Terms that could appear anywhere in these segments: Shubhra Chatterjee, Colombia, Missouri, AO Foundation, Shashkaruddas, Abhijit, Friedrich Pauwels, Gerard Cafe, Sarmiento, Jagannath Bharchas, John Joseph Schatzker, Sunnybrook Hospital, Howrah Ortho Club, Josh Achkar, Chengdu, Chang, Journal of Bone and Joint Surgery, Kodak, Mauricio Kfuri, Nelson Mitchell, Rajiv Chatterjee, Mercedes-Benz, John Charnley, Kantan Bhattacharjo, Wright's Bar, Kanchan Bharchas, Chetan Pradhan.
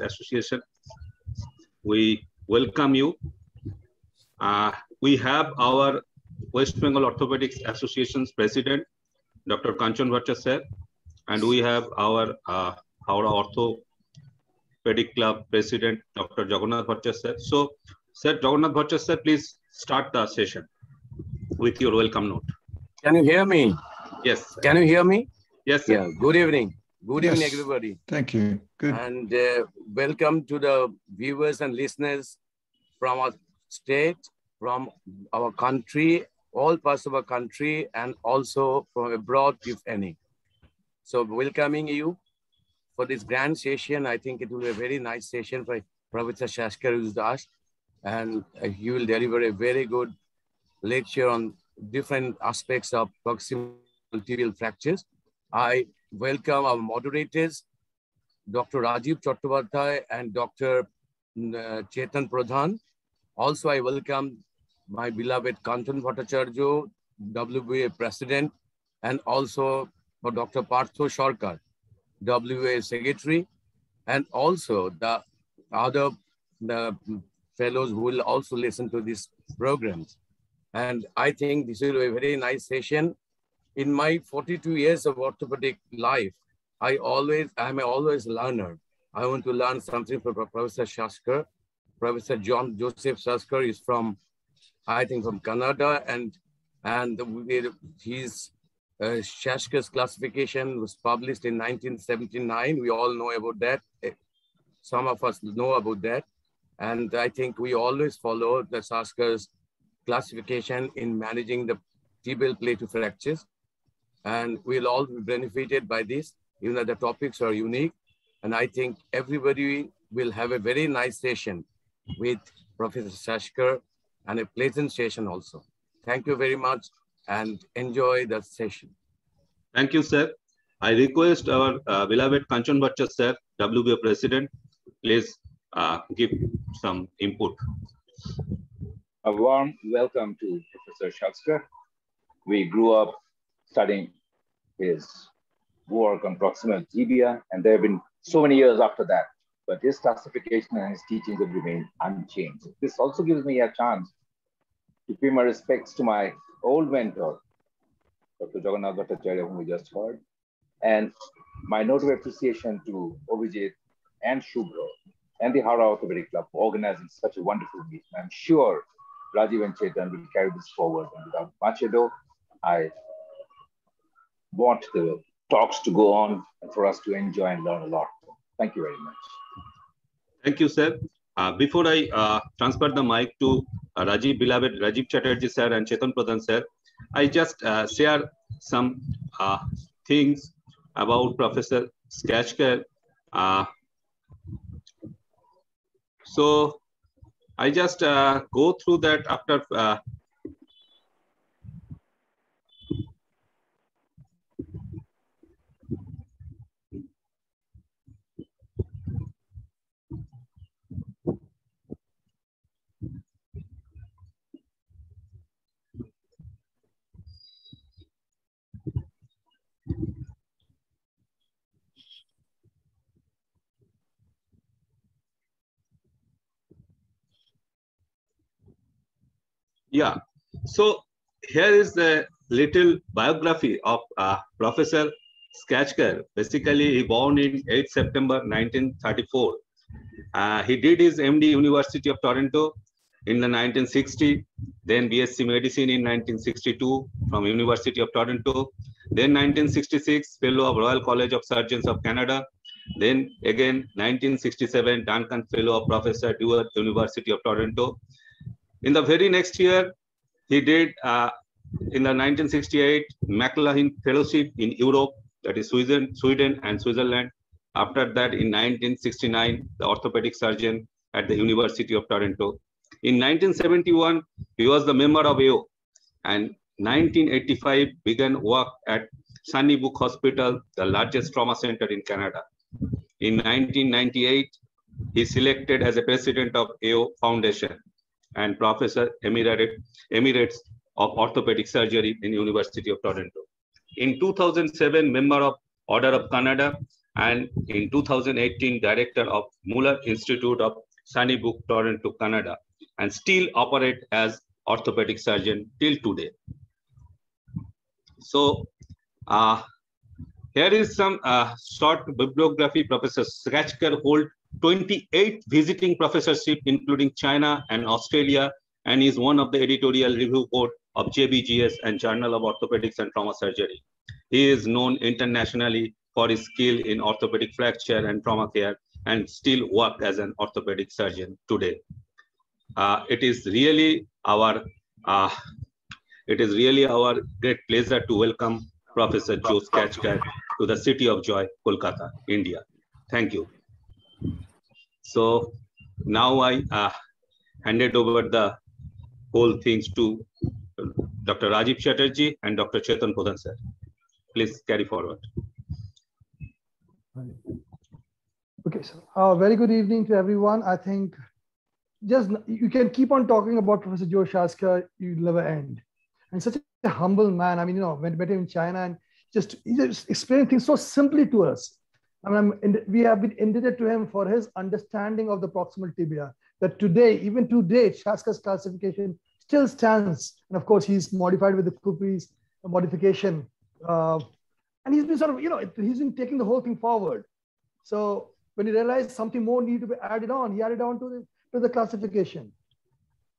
Association. We welcome you. We have our West Bengal Orthopedics Association's president, Dr. Kanchan Bharchas sir, and we have our Howrah Orthopedic Club president, Dr. Jagannath Bharchas sir. So, sir, Jagannath Bharchas sir, please start the session with your welcome note. Can you hear me? Yes. Sir. Can you hear me? Yes, sir. Yeah. Good evening. Good evening, everybody. Thank you. Good. And welcome to the viewers and listeners from our state, from our country, all parts of our country, and also from abroad, if any. So welcoming you for this grand session. I think it will be a very nice session by Professor Shashkaruddas, and he will deliver a very good lecture on different aspects of proximal tibial fractures. I welcome our moderators, Dr. Rajiv Chattopadhyay and Dr. Chetan Pradhan. Also, I welcome my beloved Kantan Bhattacharjo, WBA President, and also Dr. Partho Sarkar, WBA Secretary, and also the other fellows who will also listen to these programs. And I think this will be a very nice session. In my 42 years of orthopedic life, I'm always a learner. I want to learn something from Professor Schatzker. Professor John Joseph Schatzker is from, I think, from Canada, and his Schatzker's classification was published in 1979. We all know about that. Some of us know about that, and I think we always follow the Schatzker's classification in managing the tibial plateau fractures. And we'll all be benefited by this, even though the topics are unique. And I think everybody will have a very nice session with Professor Schatzker, and a pleasant session also. Thank you very much and enjoy the session. Thank you, sir. I request our beloved Kanchan Bharchas sir, WBA President, please give some input. A warm welcome to Professor Schatzker. We grew up studying his work on proximal tibia, and there have been so many years after that, but his classification and his teachings have remained unchanged. This also gives me a chance to pay my respects to my old mentor, Dr. Jagannath Bhattacharya, whom we just heard, and my note of appreciation to Abhijit and Shubhra and the Howrah Orthopedic Club for organizing such a wonderful meeting. I'm sure Rajiv and Chetan will carry this forward, and without much ado, I want the talks to go on and for us to enjoy and learn a lot. Thank you very much. Thank you, sir. Before I transfer the mic to Rajiv, beloved Rajiv Chatterjee, sir, and Chetan Pradhan, sir, I just share some things about Professor Schatzker. So I just go through that after yeah. So here is the little biography of Professor Schatzker. Basically, he born in 8 September 1934. He did his MD University of Toronto in the 1960, then BSc Medicine in 1962 from University of Toronto, then 1966 Fellow of Royal College of Surgeons of Canada, then again 1967 Duncan Fellow of Professor Stewart, University of Toronto. In the very next year, he did, in the 1968, McLaughlin Fellowship in Europe, that is Sweden and Switzerland. After that, in 1969, the orthopedic surgeon at the University of Toronto. In 1971, he was the member of AO. And 1985, began work at Sunnybrook Hospital, the largest trauma center in Canada. In 1998, he selected as a president of AO Foundation and Professor Emeritus of Orthopedic Surgery in University of Toronto. In 2007, member of Order of Canada and in 2018 director of Mueller Institute of Sunnybrook, Toronto, Canada, and still operate as orthopedic surgeon till today. So here is some short bibliography. Professor Schatzker holds 28 visiting professorship, including China and Australia, and is one of the editorial review board of JBGS and Journal of Orthopedics and Trauma Surgery. He is known internationally for his skill in orthopedic fracture and trauma care, and still works as an orthopedic surgeon today. It is really our great pleasure to welcome Professor Joe Schatzker to the City of Joy, Kolkata, India. Thank you. So now I handed over the whole things to Dr. Rajiv Chatterjee and Dr. Chetan Pradhan, sir. Please carry forward. Okay, so very good evening to everyone. I think just you can keep on talking about Professor Joe Schatzker, you'll never end. And such a humble man. I mean, you know, when met him in China, and he just explained things so simply to us. I mean, we have been indebted to him for his understanding of the proximal tibia. That today, even today, Schatzker's classification still stands, and of course, he's modified with the Kfuri's modification. And he's been sort of, you know, he's been taking the whole thing forward. So when he realized something more needed to be added on, he added on to the classification.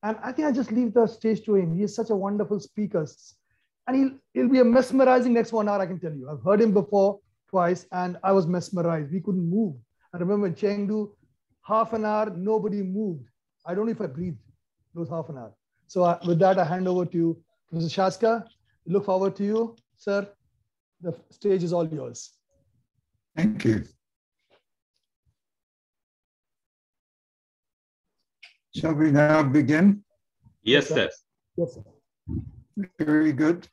And I think I just leave the stage to him. He is such a wonderful speaker, and he'll be a mesmerizing next 1 hour. I can tell you. I've heard him before twice, and I was mesmerized. We couldn't move. I remember in Chengdu, half an hour nobody moved. I don't know if I breathed. It was half an hour. So with that, I hand over to you, Professor Schatzker. Look forward to you, sir. The stage is all yours. Thank you. Shall we now begin? Yes, sir. Yes, sir. Very good.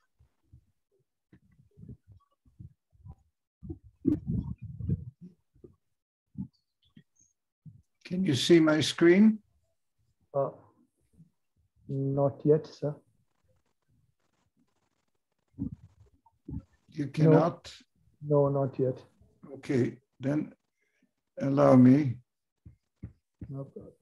Can you see my screen? Not yet, sir. You cannot? No, not yet. Okay, then allow me. No problem.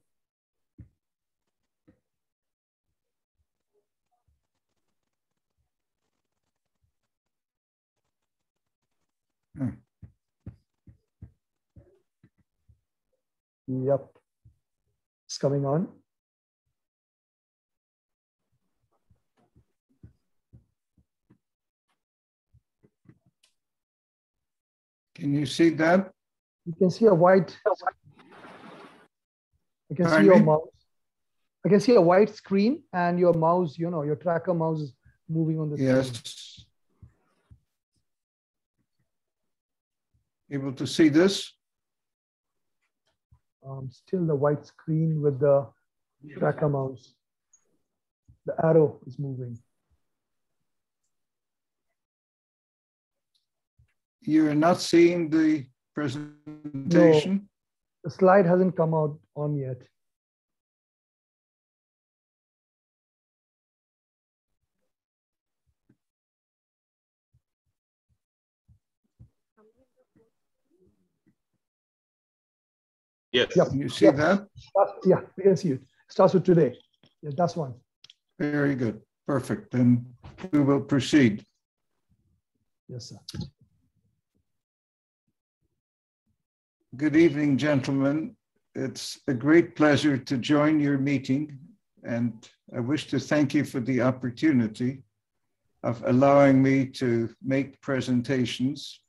Yep, it's coming on. Can you see that? You can see a white. I can see your mouse. I can see a white screen and your mouse, you know, your tracker mouse is moving on the screen. Yes. Able to see this? Still the white screen with the tracker mouse. The arrow is moving. You're not seeing the presentation? No, the slide hasn't come out on yet. Yes. Yep. You see that? Yeah, we can see it. Starts with today. Yeah, that's one. Very good. Perfect. Then we will proceed. Yes, sir. Good evening, gentlemen. It's a great pleasure to join your meeting, and I wish to thank you for the opportunity of allowing me to make presentations.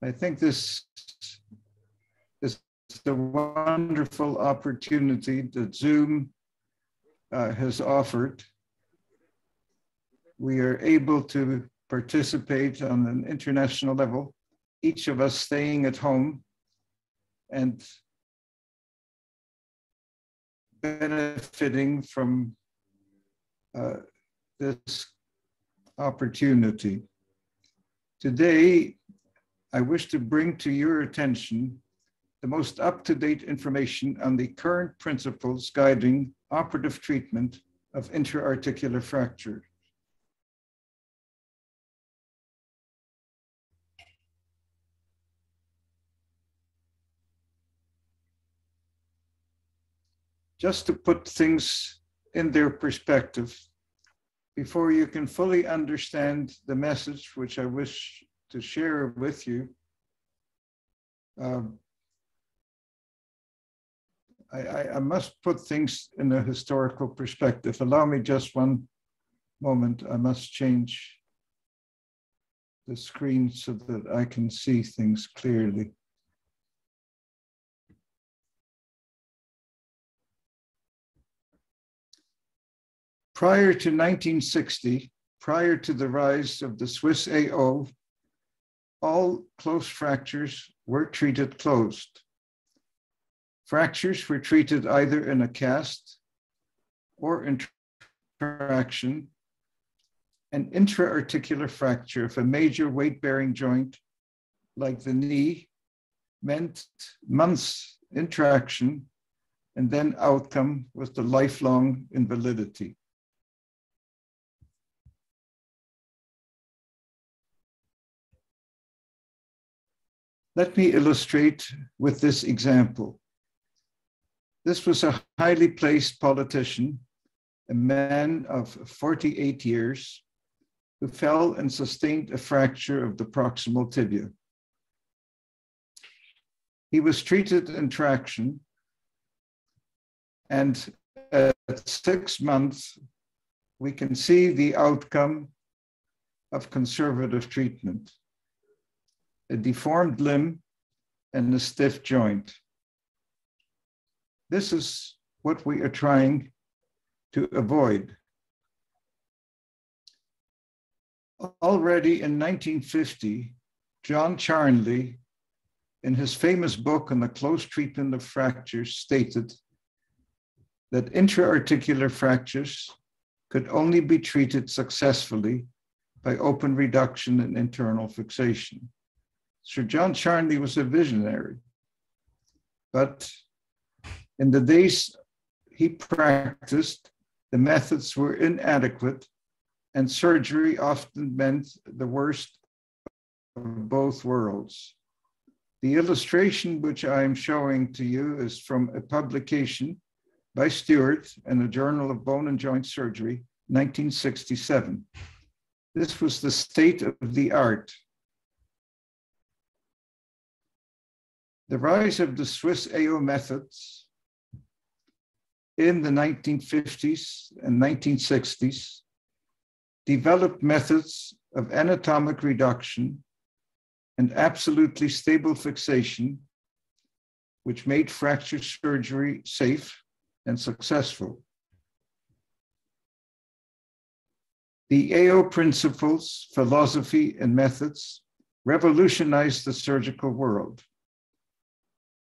I think this is the wonderful opportunity that Zoom has offered. We are able to participate on an international level, each of us staying at home and benefiting from this opportunity. Today, I wish to bring to your attention the most up-to-date information on the current principles guiding operative treatment of intra-articular fracture. just to put things in their perspective before you can fully understand the message which I wish to share with you. I must put things in a historical perspective. Allow me just one moment. I must change the screen so that I can see things clearly. Prior to 1960, prior to the rise of the Swiss AO, all close fractures were treated closed. Fractures were treated either in a cast or interaction. An intra-articular fracture of a major weight-bearing joint, like the knee, meant months in traction, and then outcome was the lifelong invalidity. Let me illustrate with this example. This was a highly placed politician, a man of 48 years, who fell and sustained a fracture of the proximal tibia. He was treated in traction, and at 6 months, we can see the outcome of conservative treatment: a deformed limb and a stiff joint. This is what we are trying to avoid. Already in 1950, John Charnley, in his famous book on the close treatment of fractures, stated that intra-articular fractures could only be treated successfully by open reduction and internal fixation. Sir John Charnley was a visionary, but in the days he practiced, the methods were inadequate, and surgery often meant the worst of both worlds. The illustration which I am showing to you is from a publication by Stewart in the Journal of Bone and Joint Surgery, 1967. This was the state of the art. The rise of the Swiss AO methods in the 1950s and 1960s developed methods of anatomic reduction and absolutely stable fixation, which made fracture surgery safe and successful. The AO principles, philosophy, and methods revolutionized the surgical world.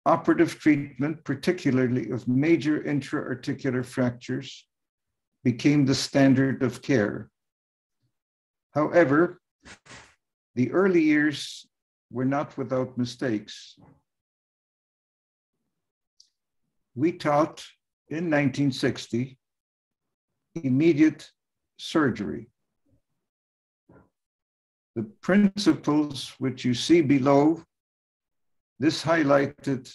Operative treatment, particularly of major intra-articular fractures, became the standard of care. However, the early years were not without mistakes. We taught in 1960 immediate surgery. The principles which you see below, this highlighted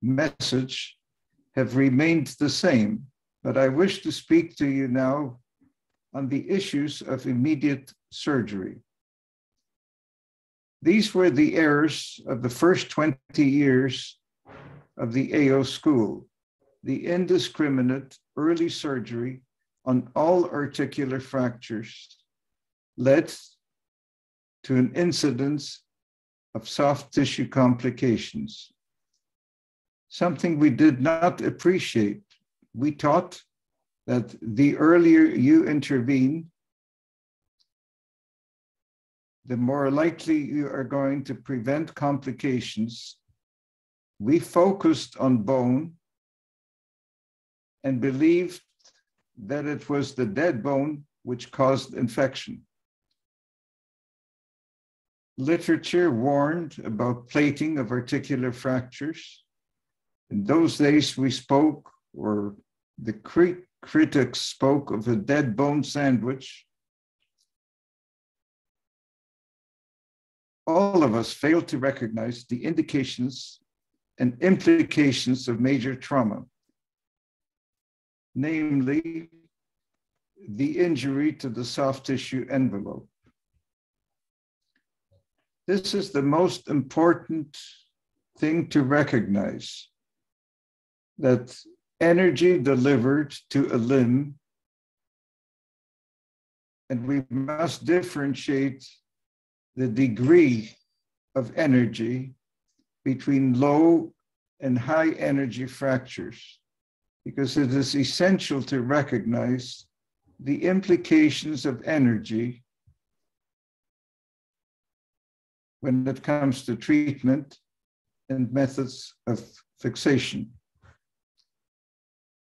message, have remained the same, but I wish to speak to you now on the issues of immediate surgery. These were the errors of the first 20 years of the AO school: the indiscriminate early surgery on all articular fractures led to an incidence of soft tissue complications, something we did not appreciate. We taught that the earlier you intervene, the more likely you are going to prevent complications. We focused on bone and believed that it was the dead bone which caused infection. Literature warned about plating of articular fractures. In those days, we spoke, or the critics spoke, of a dead bone sandwich. All of us failed to recognize the indications and implications of major trauma. namely the injury to the soft tissue envelope. This is the most important thing to recognize, that energy delivered to a limb, and we must differentiate the degree of energy between low and high energy fractures, because it is essential to recognize the implications of energy when it comes to treatment and methods of fixation.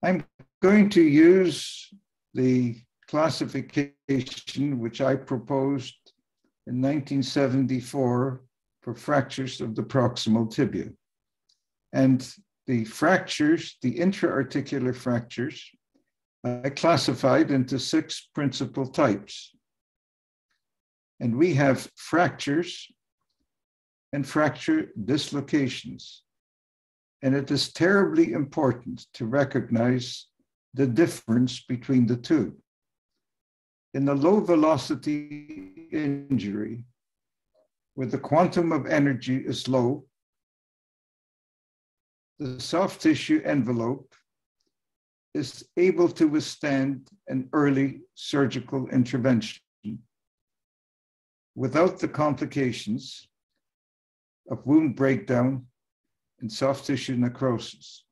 I'm going to use the classification which I proposed in 1974 for fractures of the proximal tibia. And the fractures, the intra-articular fractures, I classified into 6 principal types. And we have fractures and fracture dislocations. And it is terribly important to recognize the difference between the two. In the low velocity injury, where the quantum of energy is low, the soft tissue envelope is able to withstand an early surgical intervention without the complications of wound breakdown and soft tissue necrosis.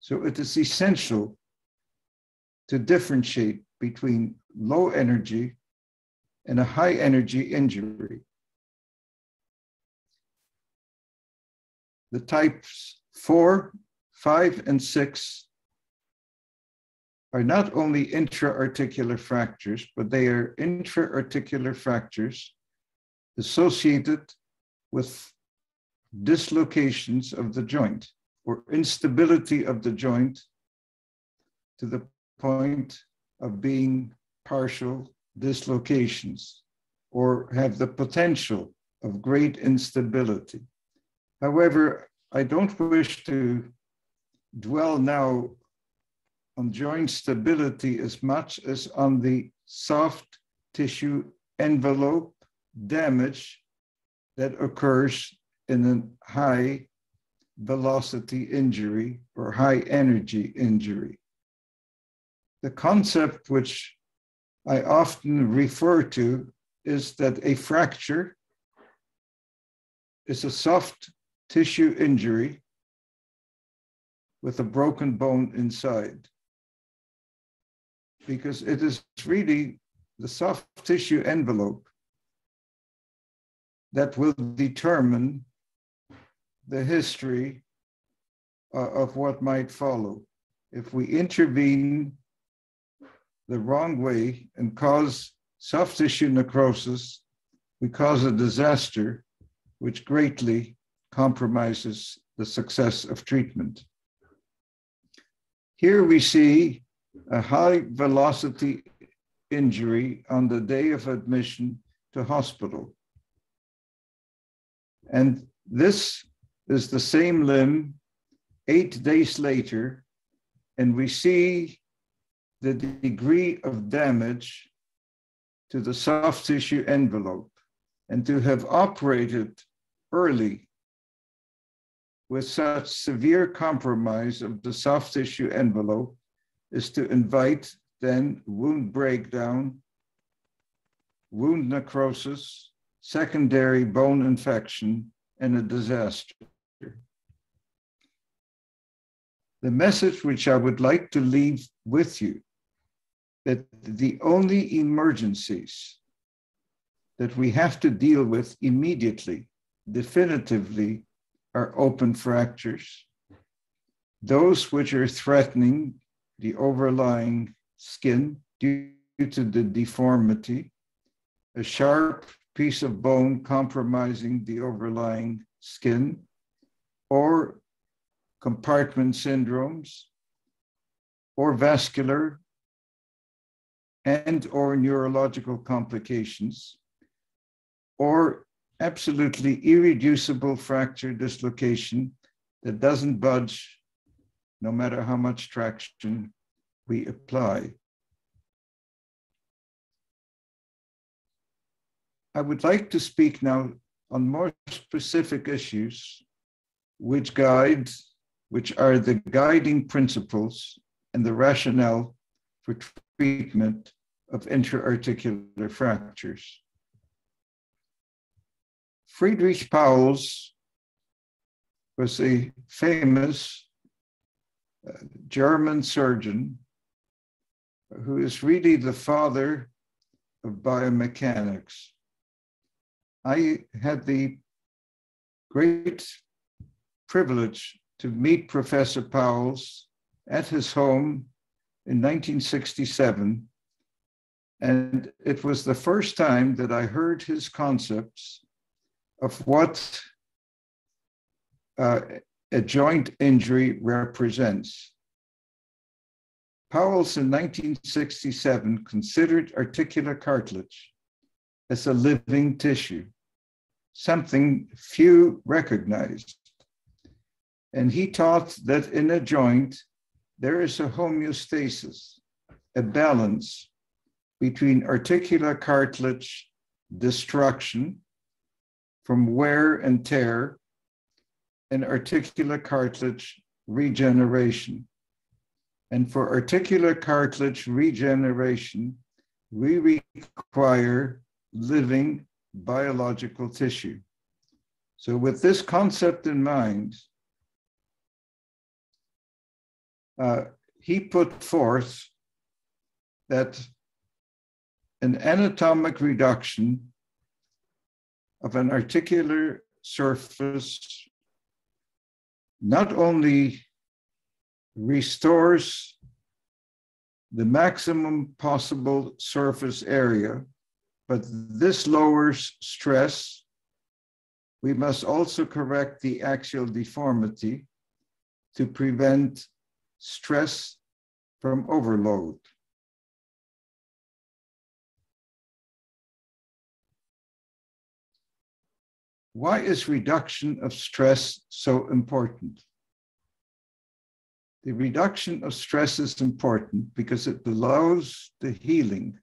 So it is essential to differentiate between low energy and a high energy injury. The types 4, 5, and 6 are not only intra-articular fractures, but they are intra-articular fractures associated with dislocations of the joint or instability of the joint to the point of being partial dislocations or have the potential of great instability. However, I don't wish to dwell now on joint stability as much as on the soft tissue envelope damage that occurs in a high velocity injury or high energy injury. The concept which I often refer to is that a fracture is a soft tissue injury with a broken bone inside, because it is really the soft tissue envelope that will determine the history of what might follow. If we intervene the wrong way and cause soft tissue necrosis, we cause a disaster which greatly compromises the success of treatment. Here we see a high velocity injury on the day of admission to hospital. And this is the same limb 8 days later, and we see the degree of damage to the soft tissue envelope. And to have operated early with such severe compromise of the soft tissue envelope is to invite then wound breakdown, wound necrosis, secondary bone infection, and a disaster. The message which I would like to leave with you, that the only emergencies that we have to deal with immediately, definitively, are open fractures, those which are threatening the overlying skin due to the deformity, a sharp piece of bone compromising the overlying skin, or compartment syndromes, or vascular and or neurological complications, or absolutely irreducible fracture dislocation that doesn't budge no matter how much traction we apply. I would like to speak now on more specific issues which are the guiding principles and the rationale for treatment of intra-articular fractures. Friedrich Pauwels was a famous German surgeon who is really the father of biomechanics. I had the great privilege to meet Professor Pauwels at his home in 1967, and it was the first time that I heard his concepts of what a joint injury represents. Pauwels in 1967 considered articular cartilage as a living tissue, something few recognized. And he taught that in a joint, there is a homeostasis, a balance between articular cartilage destruction from wear and tear and articular cartilage regeneration. And for articular cartilage regeneration, we require living biological tissue. So with this concept in mind, he put forth that an anatomic reduction of an articular surface not only restores the maximum possible surface area, but this lowers stress. We must also correct the axial deformity to prevent stress from overload. Why is reduction of stress so important? The reduction of stress is important because it allows the healing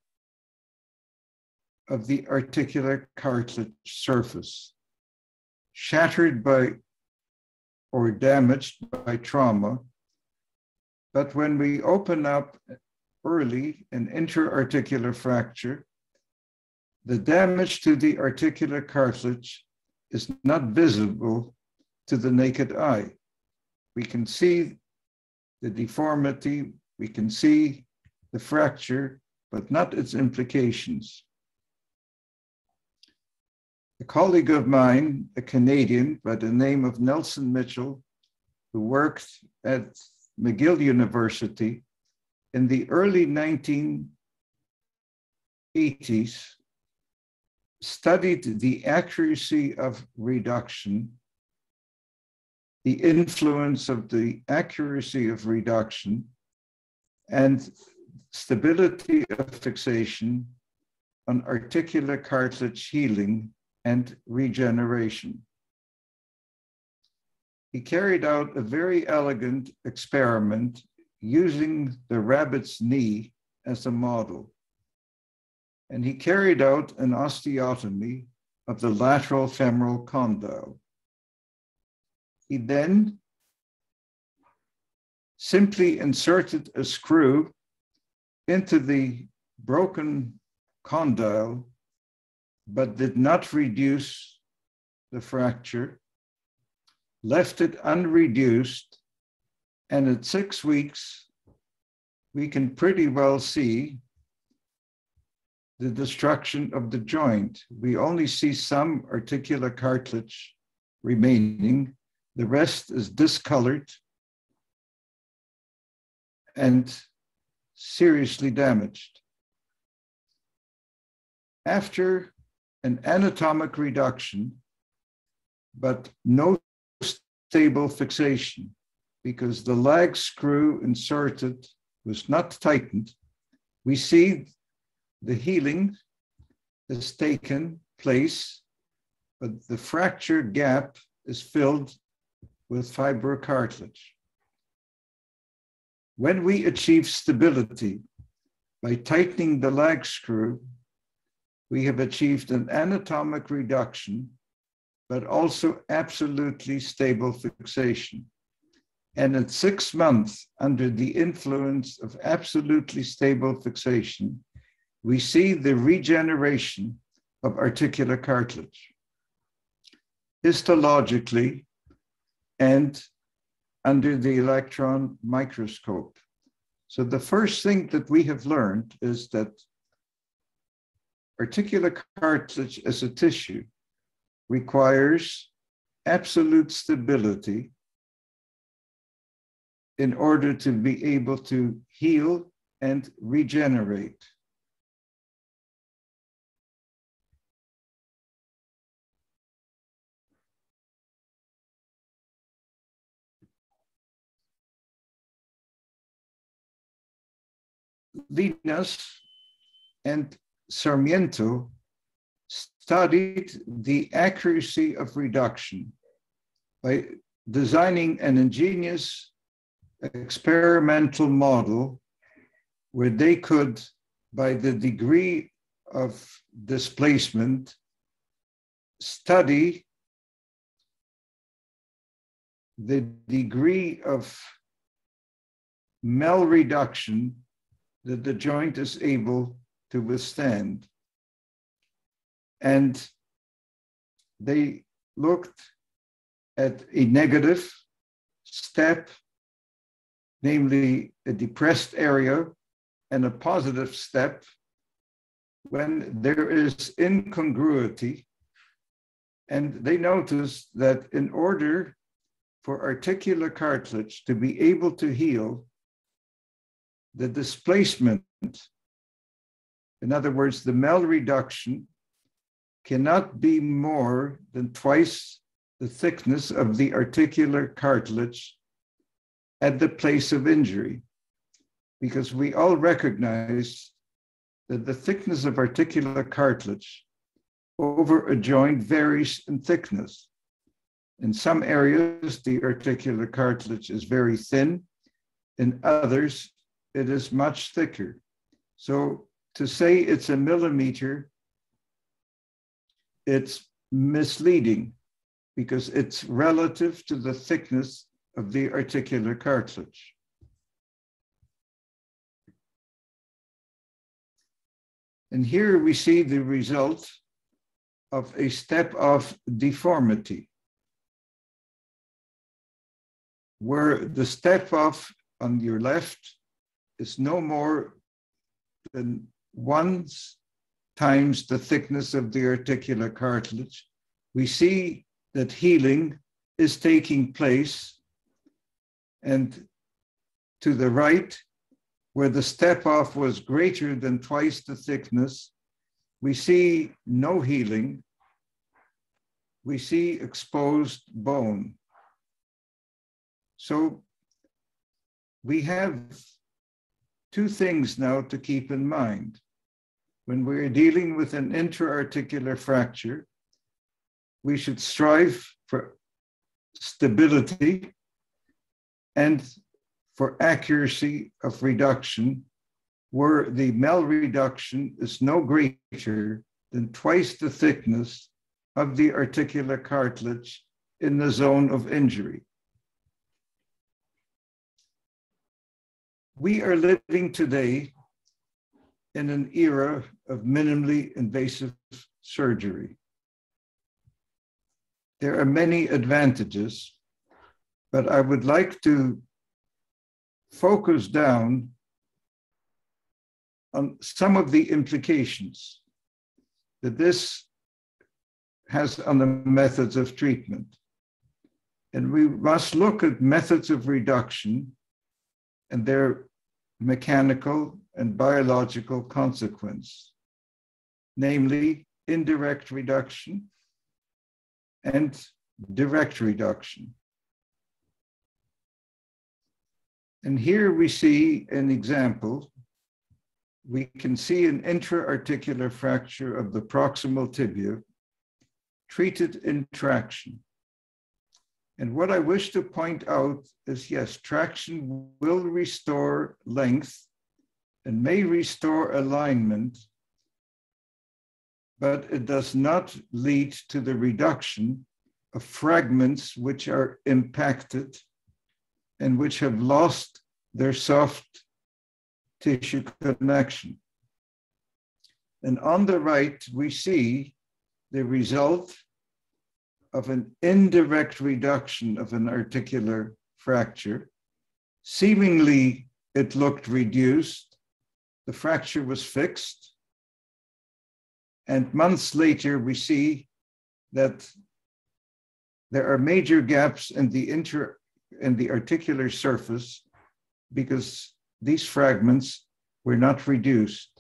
of the articular cartilage surface, shattered by or damaged by trauma. But when we open up early an intra-articular fracture, the damage to the articular cartilage is not visible to the naked eye. We can see the deformity, we can see the fracture, but not its implications. A colleague of mine, a Canadian by the name of Nelson Mitchell, who worked at McGill University in the early 1980s, studied the accuracy of reduction, the influence of the accuracy of reduction, and stability of fixation on articular cartilage healing and regeneration. He carried out a very elegant experiment using the rabbit's knee as a model. And he carried out an osteotomy of the lateral femoral condyle. He then simply inserted a screw into the broken condyle, but did not reduce the fracture, left it unreduced, and at 6 weeks, we can pretty well see the destruction of the joint. We only see some articular cartilage remaining. The rest is discolored and seriously damaged. After an anatomic reduction, but no stable fixation, because the lag screw inserted was not tightened, we see the healing has taken place, but the fracture gap is filled with fibrocartilage. When we achieve stability by tightening the lag screw, we have achieved an anatomic reduction, but also absolutely stable fixation. And at 6 months, under the influence of absolutely stable fixation, we see the regeneration of articular cartilage. Histologically and under the electron microscope. So the first thing that we have learned is that articular cartilage as a tissue requires absolute stability in order to be able to heal and regenerate. Linus and Sarmiento studied the accuracy of reduction by designing an ingenious experimental model where they could, by the degree of displacement, study the degree of malreduction that the joint is able to withstand. And they looked at a negative step, namely a depressed area, and a positive step when there is incongruity. And they noticed that in order for articular cartilage to be able to heal, the displacement, in other words, the malreduction, cannot be more than twice the thickness of the articular cartilage at the place of injury, because we all recognize that the thickness of articular cartilage over a joint varies in thickness. In some areas, the articular cartilage is very thin. In others, it is much thicker. So to say it's a millimeter, it's misleading because it's relative to the thickness of the articular cartilage. And here we see the result of a step of deformity, where the step off on your left is no more than 1 times the thickness of the articular cartilage. We see that healing is taking place. And to the right, where the step off was greater than twice the thickness, we see no healing. We see exposed bone. So we have two things now to keep in mind. When we're dealing with an intra-articular fracture, we should strive for stability and for accuracy of reduction, where the malreduction is no greater than twice the thickness of the articular cartilage in the zone of injury. We are living today in an era of minimally invasive surgery. There are many advantages, but I would like to focus down on some of the implications that this has on the methods of treatment. And we must look at methods of reduction and their mechanical and biological consequence, namely indirect reduction and direct reduction. And here we see an example. We can see an intra-articular fracture of the proximal tibia treated in traction. And what I wish to point out is, yes, traction will restore length and may restore alignment, but it does not lead to the reduction of fragments which are impacted and which have lost their soft tissue connection. And on the right, we see the result of an indirect reduction of an articular fracture. Seemingly, it looked reduced. The fracture was fixed. And months later, we see that there are major gaps in the articular surface because these fragments were not reduced.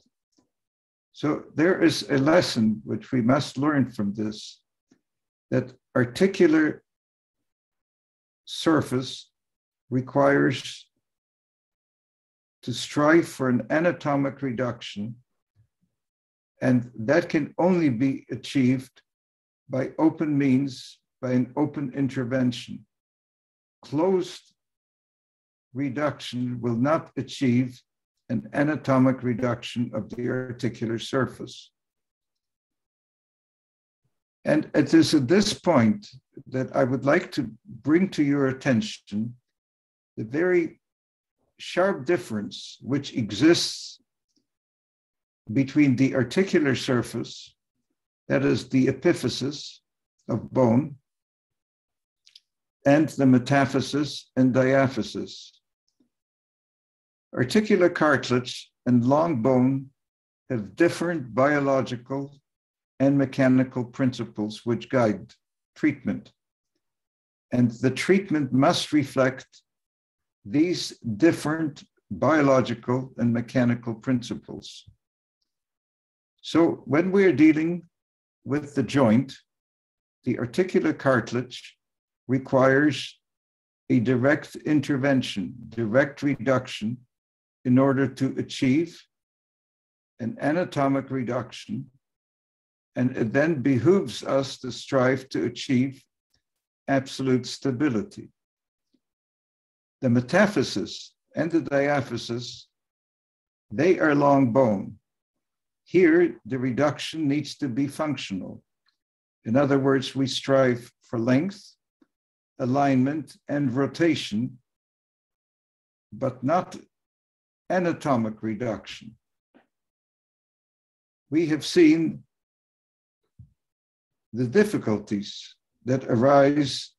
So there is a lesson which we must learn from this, that articular surface requires to strive for an anatomic reduction, and that can only be achieved by open means, by an open intervention. Closed reduction will not achieve an anatomic reduction of the articular surface. And it is at this point that I would like to bring to your attention the very sharp difference which exists between the articular surface, that is the epiphysis of bone, and the metaphysis and diaphysis. Articular cartilage and long bone have different biological and mechanical principles which guide treatment. And the treatment must reflect these different biological and mechanical principles. So when we're dealing with the joint, the articular cartilage requires a direct intervention, direct reduction, in order to achieve an anatomic reduction. And it then behooves us to strive to achieve absolute stability. The metaphysis and the diaphysis, they are long bone. Here, the reduction needs to be functional. In other words, we strive for length, alignment, and rotation, but not anatomic reduction. We have seen the difficulties that arise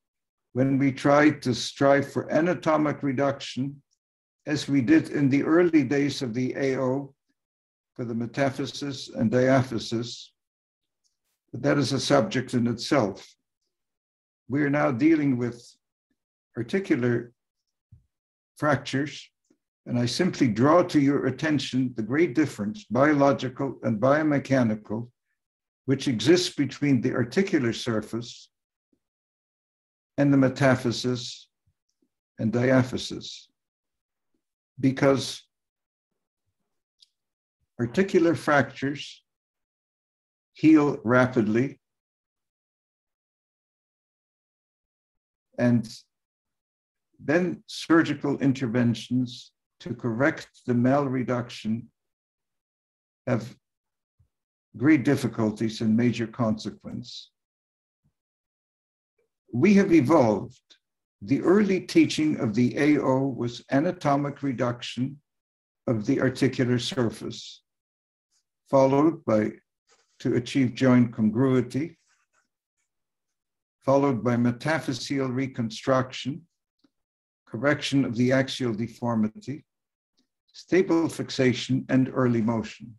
when we try to strive for anatomic reduction, as we did in the early days of the AO for the metaphysis and diaphysis. But that is a subject in itself. We are now dealing with articular fractures, and I simply draw to your attention the great difference, biological and biomechanical, which exists between the articular surface and the metaphysis and diaphysis. Because articular fractures heal rapidly, and then surgical interventions to correct the malreduction have great difficulties and major consequence. We have evolved. The early teaching of the AO was anatomic reduction of the articular surface, followed by to achieve joint congruity, followed by metaphyseal reconstruction, correction of the axial deformity, stable fixation, and early motion.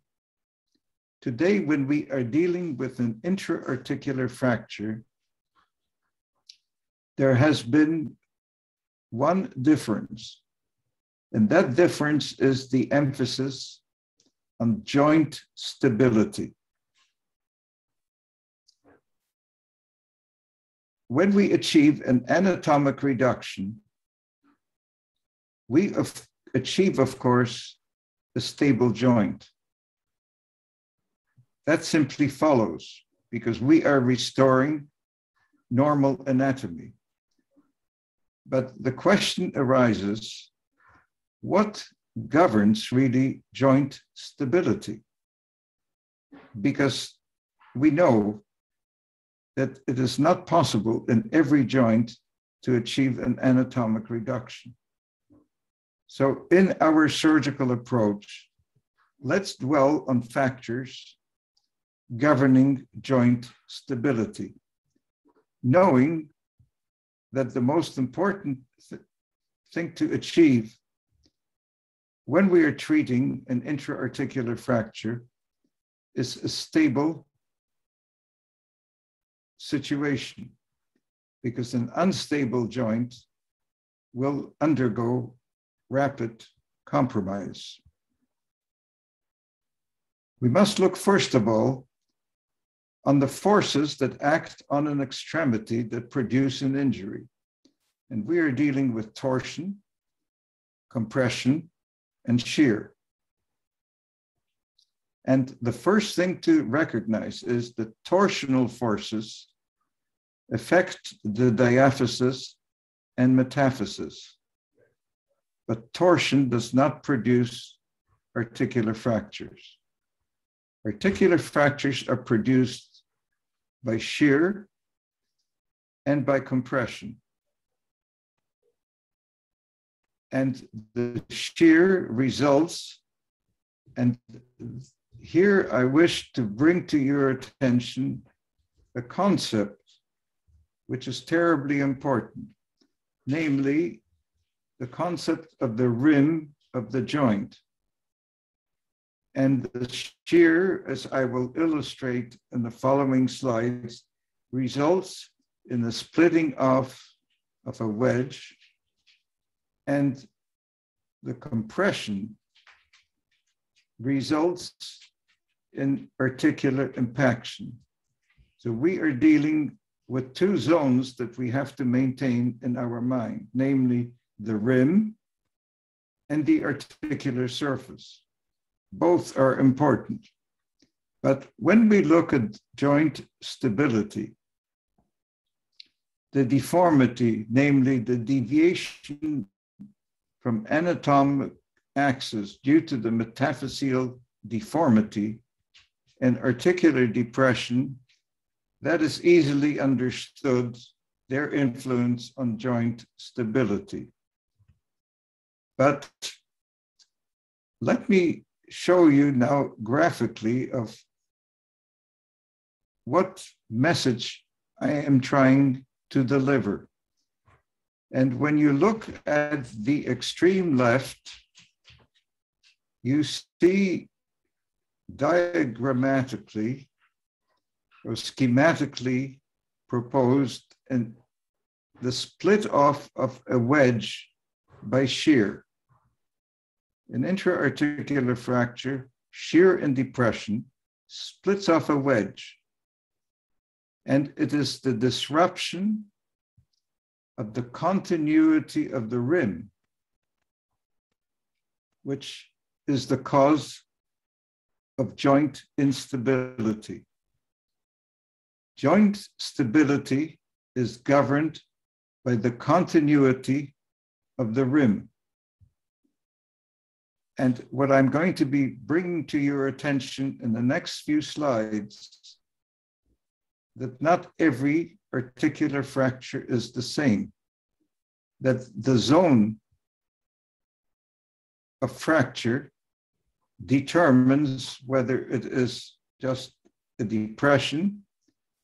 Today, when we are dealing with an intra-articular fracture, there has been one difference, and that difference is the emphasis on joint stability. When we achieve an anatomic reduction, we achieve, of course, a stable joint. That simply follows because we are restoring normal anatomy. But the question arises, what governs really joint stability? Because we know that it is not possible in every joint to achieve an anatomic reduction. So in our surgical approach, let's dwell on factors governing joint stability, knowing that the most important thing to achieve when we are treating an intra-articular fracture is a stable situation, because an unstable joint will undergo rapid compromise. We must look, first of all, on the forces that act on an extremity that produce an injury. And we are dealing with torsion, compression, and shear. And the first thing to recognize is that torsional forces affect the diaphysis and metaphysis. But torsion does not produce articular fractures. Articular fractures are produced by shear and by compression. And the shear results, and here I wish to bring to your attention a concept which is terribly important, namely the concept of the rim of the joint. And the shear, as I will illustrate in the following slides, results in the splitting off of a wedge, and the compression results in articular impaction. So we are dealing with two zones that we have to maintain in our mind, namely the rim and the articular surface. Both are important. But when we look at joint stability, the deformity, namely the deviation from anatomic axis due to the metaphyseal deformity and articular depression, that is easily understood, their influence on joint stability. But let me show you now graphically of what message I am trying to deliver. And when you look at the extreme left, you see diagrammatically or schematically proposed and the split off of a wedge by shear. An intra-articular fracture, shear and depression, splits off a wedge. And it is the disruption of the continuity of the rim, which is the cause of joint instability. Joint stability is governed by the continuity of the rim. And what I'm going to be bringing to your attention in the next few slides, that not every articular fracture is the same, that the zone of fracture determines whether it is just a depression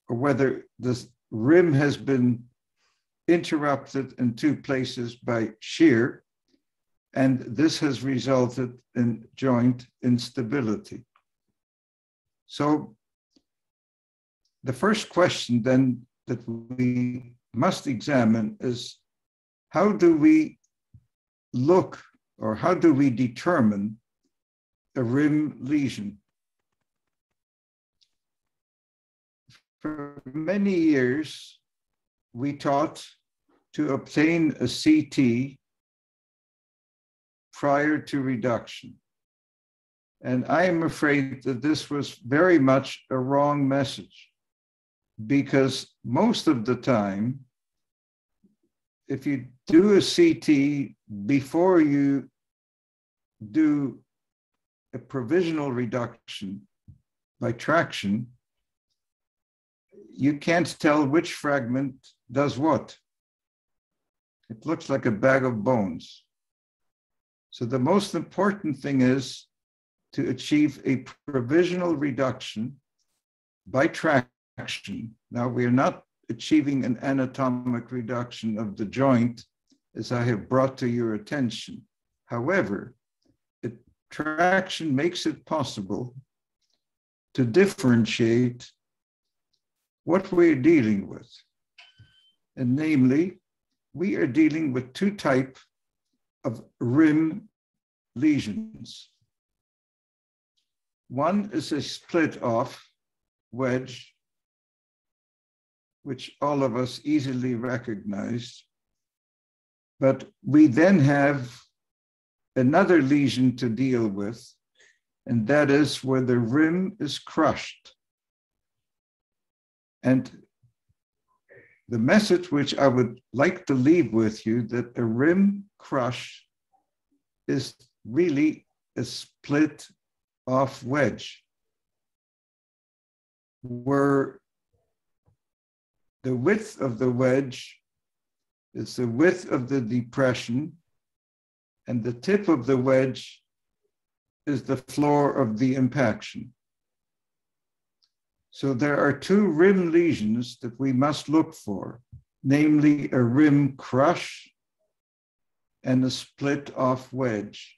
or whether the rim has been interrupted in two places by shear. And this has resulted in joint instability. So the first question then that we must examine is, how do we look or how do we determine a rim lesion? For many years, we taught to obtain a CT prior to reduction. And I am afraid that this was very much a wrong message, because most of the time, if you do a CT before you do a provisional reduction by traction, you can't tell which fragment does what. It looks like a bag of bones. So the most important thing is to achieve a provisional reduction by traction. Now, we are not achieving an anatomic reduction of the joint, as I have brought to your attention. However, traction makes it possible to differentiate what we're dealing with. And namely, we are dealing with two types of rim lesions. One is a split off wedge, which all of us easily recognized. But we then have another lesion to deal with, and that is where the rim is crushed. And the message which I would like to leave with you, that a rim crush is really a split off wedge, where the width of the wedge is the width of the depression, and the tip of the wedge is the floor of the impaction. So there are two rim lesions that we must look for, namely a rim crush and a split off wedge.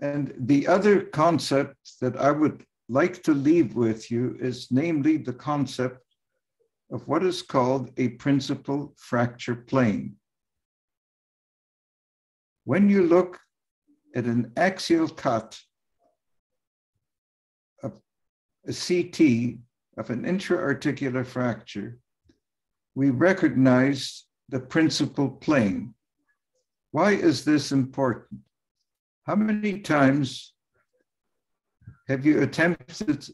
And the other concept that I would like to leave with you is namely the concept of what is called a principal fracture plane. When you look at an axial cut of a CT of an intra-articular fracture, we recognize the principal plane. Why is this important? How many times have you attempted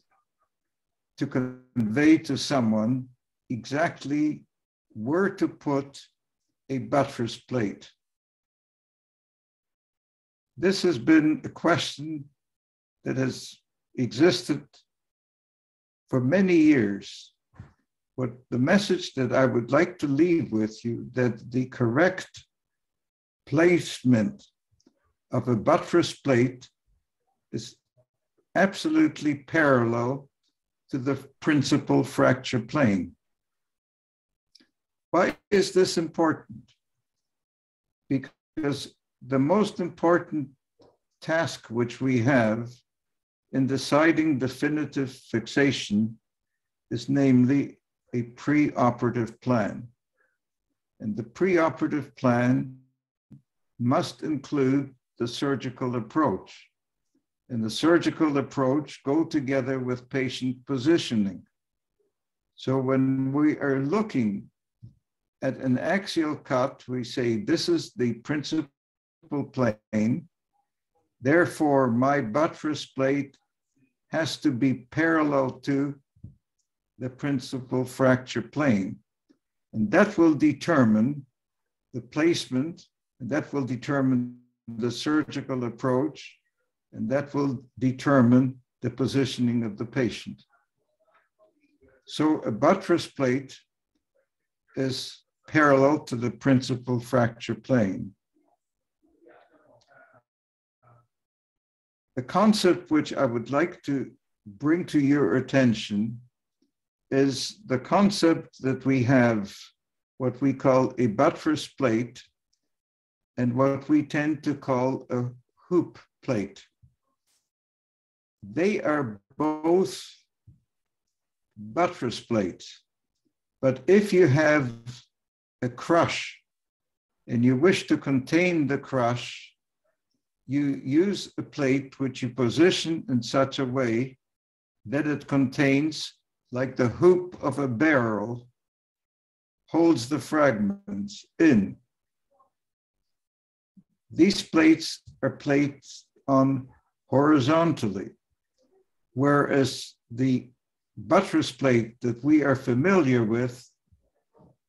to convey to someone exactly where to put a buttress plate? This has been a question that has existed for many years. But the message that I would like to leave with you, that the correct placement of a buttress plate is absolutely parallel to the principal fracture plane. Why is this important? Because the most important task which we have in deciding definitive fixation is namely a preoperative plan. And the preoperative plan must include the surgical approach. And the surgical approach go together with patient positioning. So when we are looking at an axial cut, we say, this is the principal plane. Therefore, my buttress plate has to be parallel to the principal fracture plane. And that will determine the placement, and that will determine the surgical approach, and that will determine the positioning of the patient. So a buttress plate is parallel to the principal fracture plane. The concept which I would like to bring to your attention is the concept that we have what we call a buttress plate and what we tend to call a hoop plate. They are both buttress plates. But if you have a crush and you wish to contain the crush, you use a plate which you position in such a way that it contains, like the hoop of a barrel, holds the fragments in. These plates are placed on horizontally, whereas the buttress plate that we are familiar with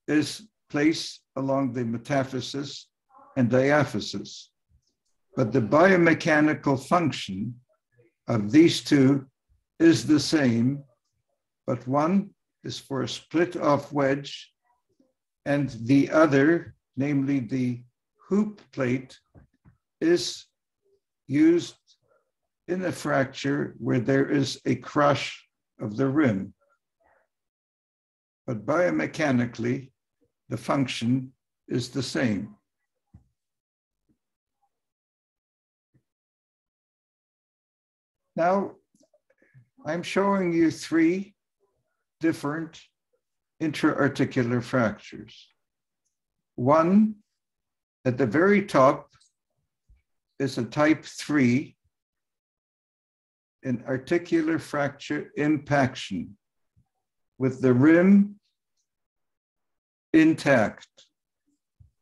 is placed along the metaphysis and diaphysis. But the biomechanical function of these two is the same, but one is for a split-off wedge, and the other, namely the hoop plate, is used in a fracture where there is a crush of the rim. But biomechanically, the function is the same. Now, I'm showing you three different intra-articular fractures. One at the very top is a type 3, an articular fracture impaction with the rim intact.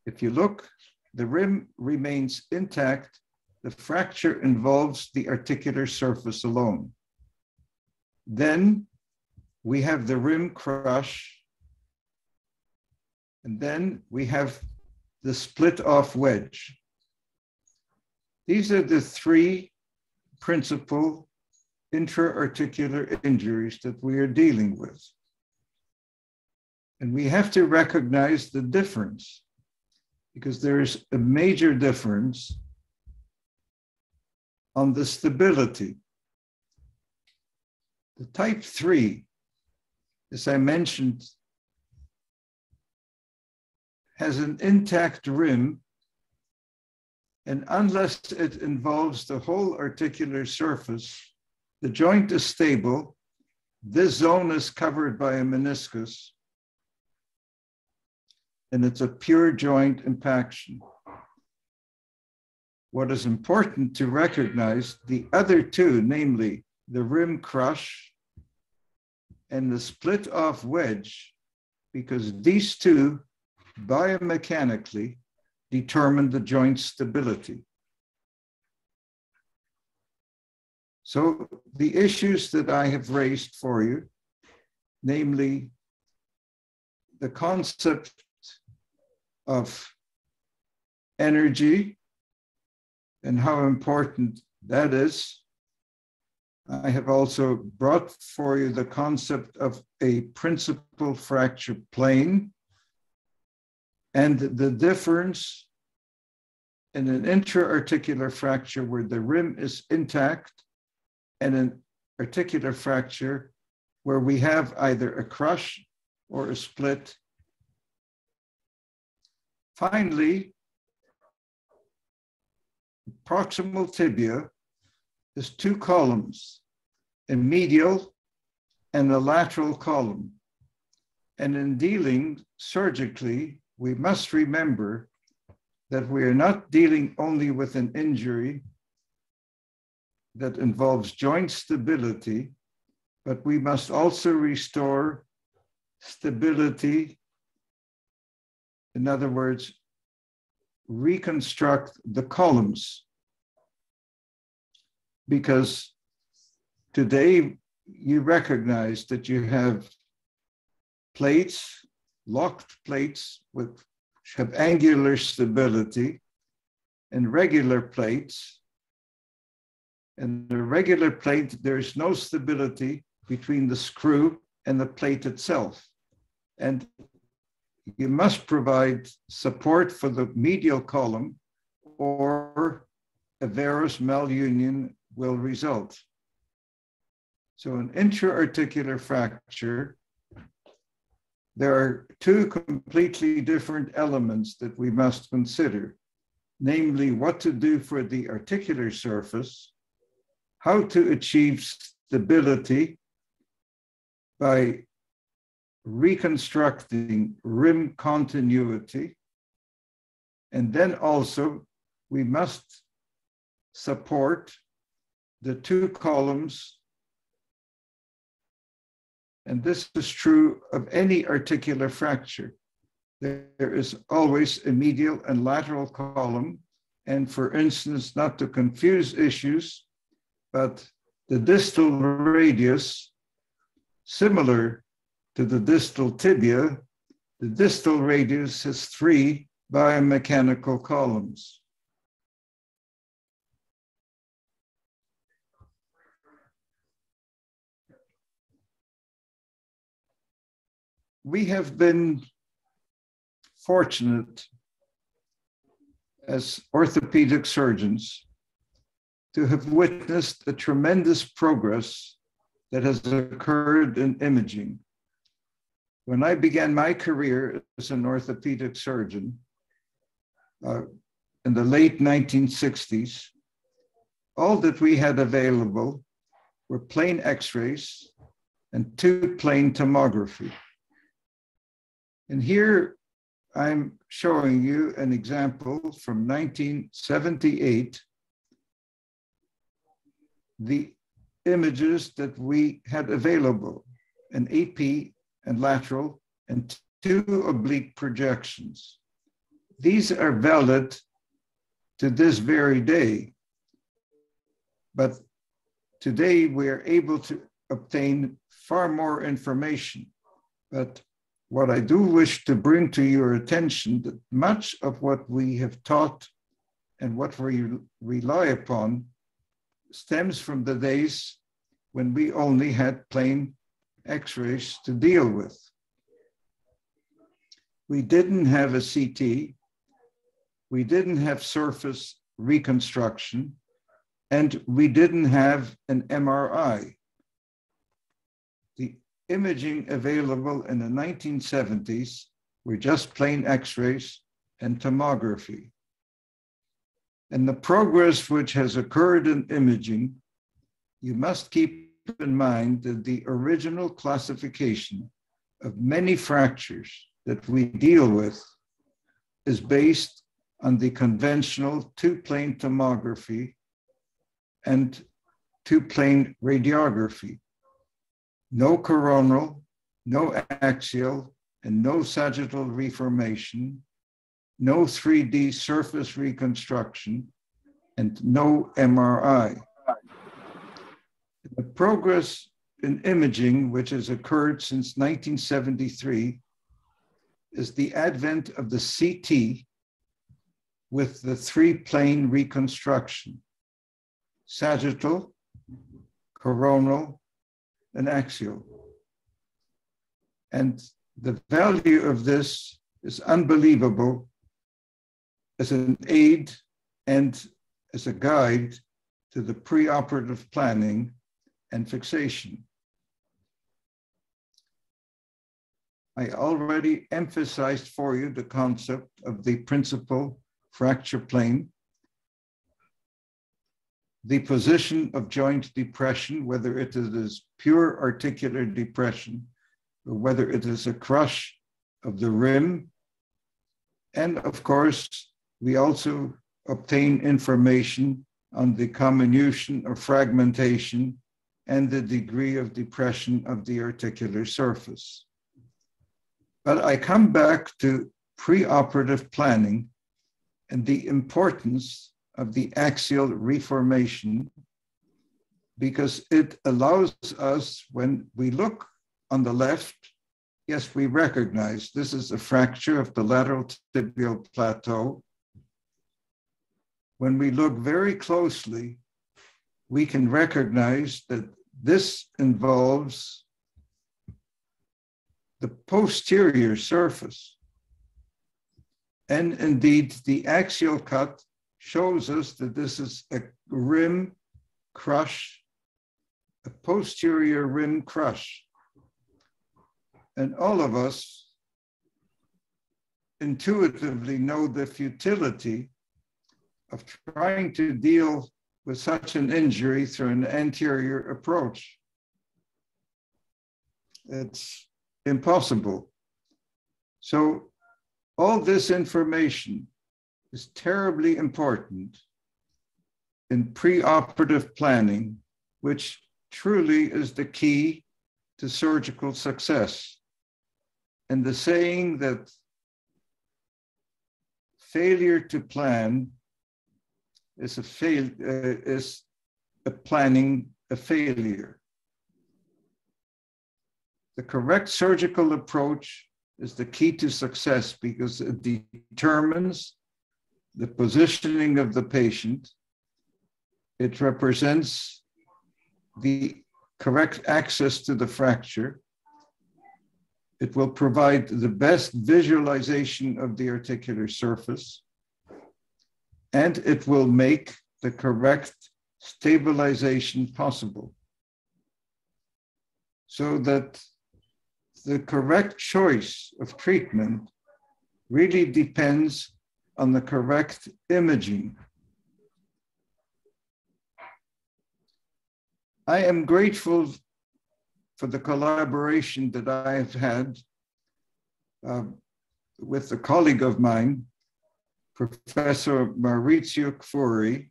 If you look, the rim remains intact. The fracture involves the articular surface alone. Then we have the rim crush, and then we have the split off wedge. These are the three principal intra-articular injuries that we are dealing with. And we have to recognize the difference, because there is a major difference on the stability. The type 3, as I mentioned, has an intact rim, and unless it involves the whole articular surface, the joint is stable. This zone is covered by a meniscus, and it's a pure joint impaction. What is important to recognize, the other two, namely the rim crush and the split off wedge, because these two biomechanically determine the joint stability. So the issues that I have raised for you, namely the concept of energy and how important that is. I have also brought for you the concept of a principal fracture plane and the difference in an intra-articular fracture where the rim is intact and an articular fracture where we have either a crush or a split. Finally, proximal tibia is two columns, a medial and a lateral column. And in dealing surgically, we must remember that we are not dealing only with an injury that involves joint stability, but we must also restore stability. In other words, reconstruct the columns. Because today you recognize that you have plates, locked plates which have angular stability, and regular plates. In the regular plate, there is no stability between the screw and the plate itself. And you must provide support for the medial column, or a varus malunion will result. So an intra-articular fracture, there are two completely different elements that we must consider, namely what to do for the articular surface, how to achieve stability by reconstructing rim continuity, and then also we must support the two columns. And this is true of any articular fracture. There is always a medial and lateral column. And for instance, not to confuse issues, but the distal radius Similar to the distal tibia, the distal radius has 3 biomechanical columns. We have been fortunate as orthopedic surgeons to have witnessed a tremendous progress that has occurred in imaging. When I began my career as an orthopedic surgeon in the late 1960s, all that we had available were plain x-rays and 2 plain tomography. And here I'm showing you an example from 1978, the images that we had available, an AP and lateral and 2 oblique projections. These are valid to this very day, but today we are able to obtain far more information. But what I do wish to bring to your attention that much of what we have taught and what we rely upon stems from the days when we only had plain x-rays to deal with. We didn't have a CT, we didn't have surface reconstruction, and we didn't have an MRI. The imaging available in the 1970s were just plain x-rays and tomography. And the progress which has occurred in imaging, you must keep in mind that the original classification of many fractures that we deal with is based on the conventional 2-plane tomography and 2-plane radiography. No coronal, no axial, and no sagittal reformation, no 3D surface reconstruction, and no MRI. The progress in imaging, which has occurred since 1973, is the advent of the CT with the 3-plane reconstruction, sagittal, coronal, and axial. And the value of this is unbelievable as an aid and as a guide to the preoperative planning and fixation. I already emphasized for you the concept of the principal fracture plane, the position of joint depression, whether it is pure articular depression, or whether it is a crush of the rim. And of course, we also obtain information on the comminution or fragmentation and the degree of depression of the articular surface. But I come back to preoperative planning and the importance of the axial reformation, because it allows us, when we look on the left, yes, we recognize this is a fracture of the lateral tibial plateau. When we look very closely, we can recognize that this involves the posterior surface. And indeed, the axial cut shows us that this is a rim crush, a posterior rim crush. And all of us intuitively know the futility of trying to deal with such an injury through an anterior approach. It's impossible. So all this information is terribly important in preoperative planning, which truly is the key to surgical success. And the saying that failure to plan is a planning a failure. The correct surgical approach is the key to success because it determines the positioning of the patient. It represents the correct access to the fracture. It will provide the best visualization of the articular surface. And it will make the correct stabilization possible. So that the correct choice of treatment really depends on the correct imaging. I am grateful for the collaboration that I have had with a colleague of mine, Professor Mauricio Kfuri,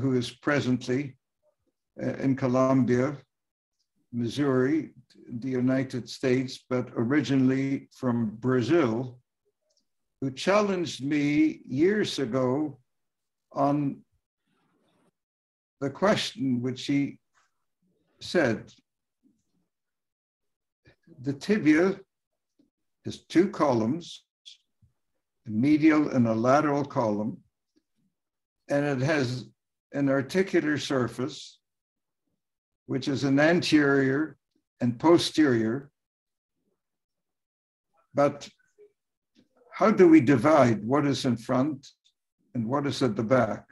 who is presently in Colombia, Missouri, the United States, but originally from Brazil, who challenged me years ago on the question which he said, the tibia has two columns, a medial and a lateral column, and it has an articular surface, which is an anterior and posterior. But how do we divide what is in front and what is at the back?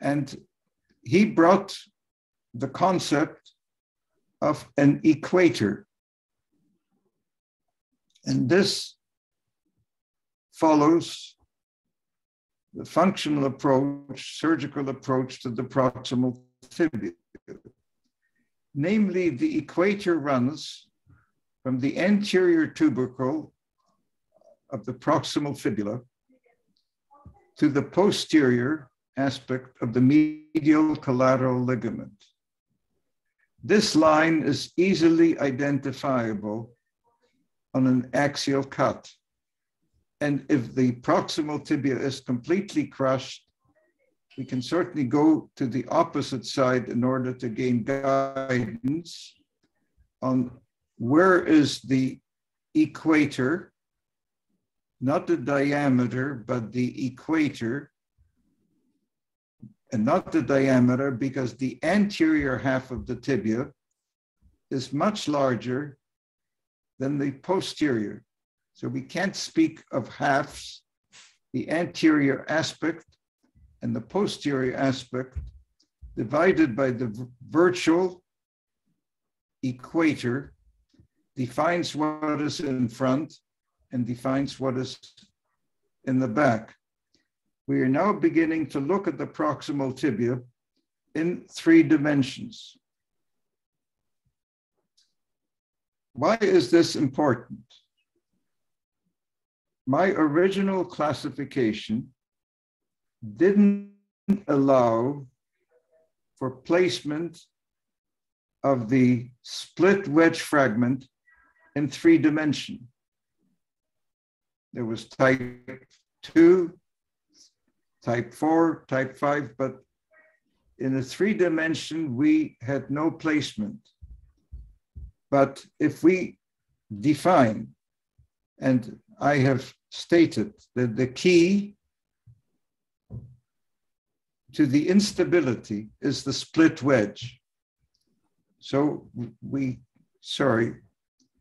And he brought the concept of an equator. And this follows the functional approach, surgical approach to the proximal tibia. Namely, the equator runs from the anterior tubercle of the proximal fibula to the posterior aspect of the medial collateral ligament. This line is easily identifiable on an axial cut. And if the proximal tibia is completely crushed, we can certainly go to the opposite side in order to gain guidance on where is the equator, not the diameter, but the equator, and not the diameter, because the anterior half of the tibia is much larger than the posterior. So we can't speak of halves. The anterior aspect and the posterior aspect divided by the virtual equator defines what is in front and defines what is in the back. We are now beginning to look at the proximal tibia in three dimensions. Why is this important? My original classification didn't allow for placement of the split wedge fragment in three dimensions. There was type 2, type 4, type 5, but in a three dimension, we had no placement. But if we define, and I have stated that the key to the instability is the split wedge. So we, sorry,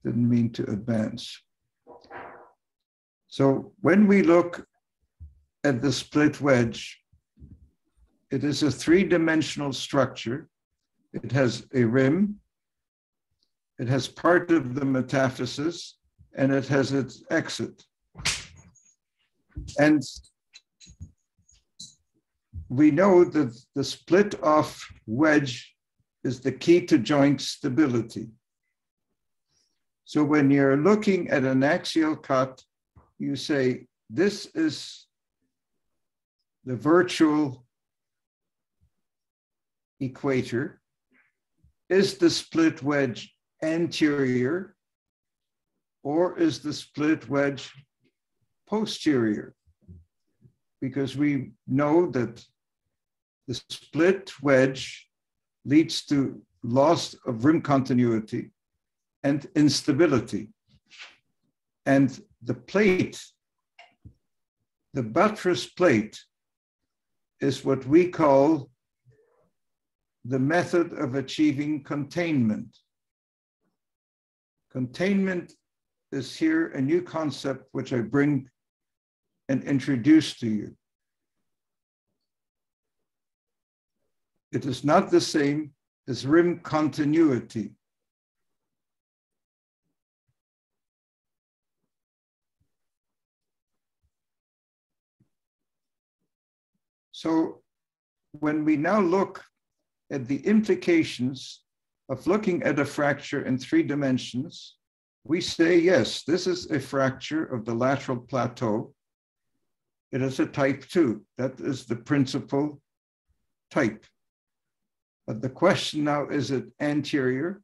didn't mean to advance. So when we look at the split wedge, it is a three-dimensional structure. It has a rim, it has part of the metaphysis, and it has its exit. And we know that the split-off wedge is the key to joint stability. So when you're looking at an axial cut, you say, this is the virtual equator. Is the split wedge anterior or is the split wedge posterior? Because we know that the split wedge leads to loss of rim continuity and instability. And the plate, the buttress plate, is what we call the method of achieving containment. Containment is here a new concept which I bring and introduce to you. It is not the same as rim continuity. So when we now look at the implications of looking at a fracture in three dimensions, we say, yes, this is a fracture of the lateral plateau. It is a type 2. That is the principal type. But the question now, is it anterior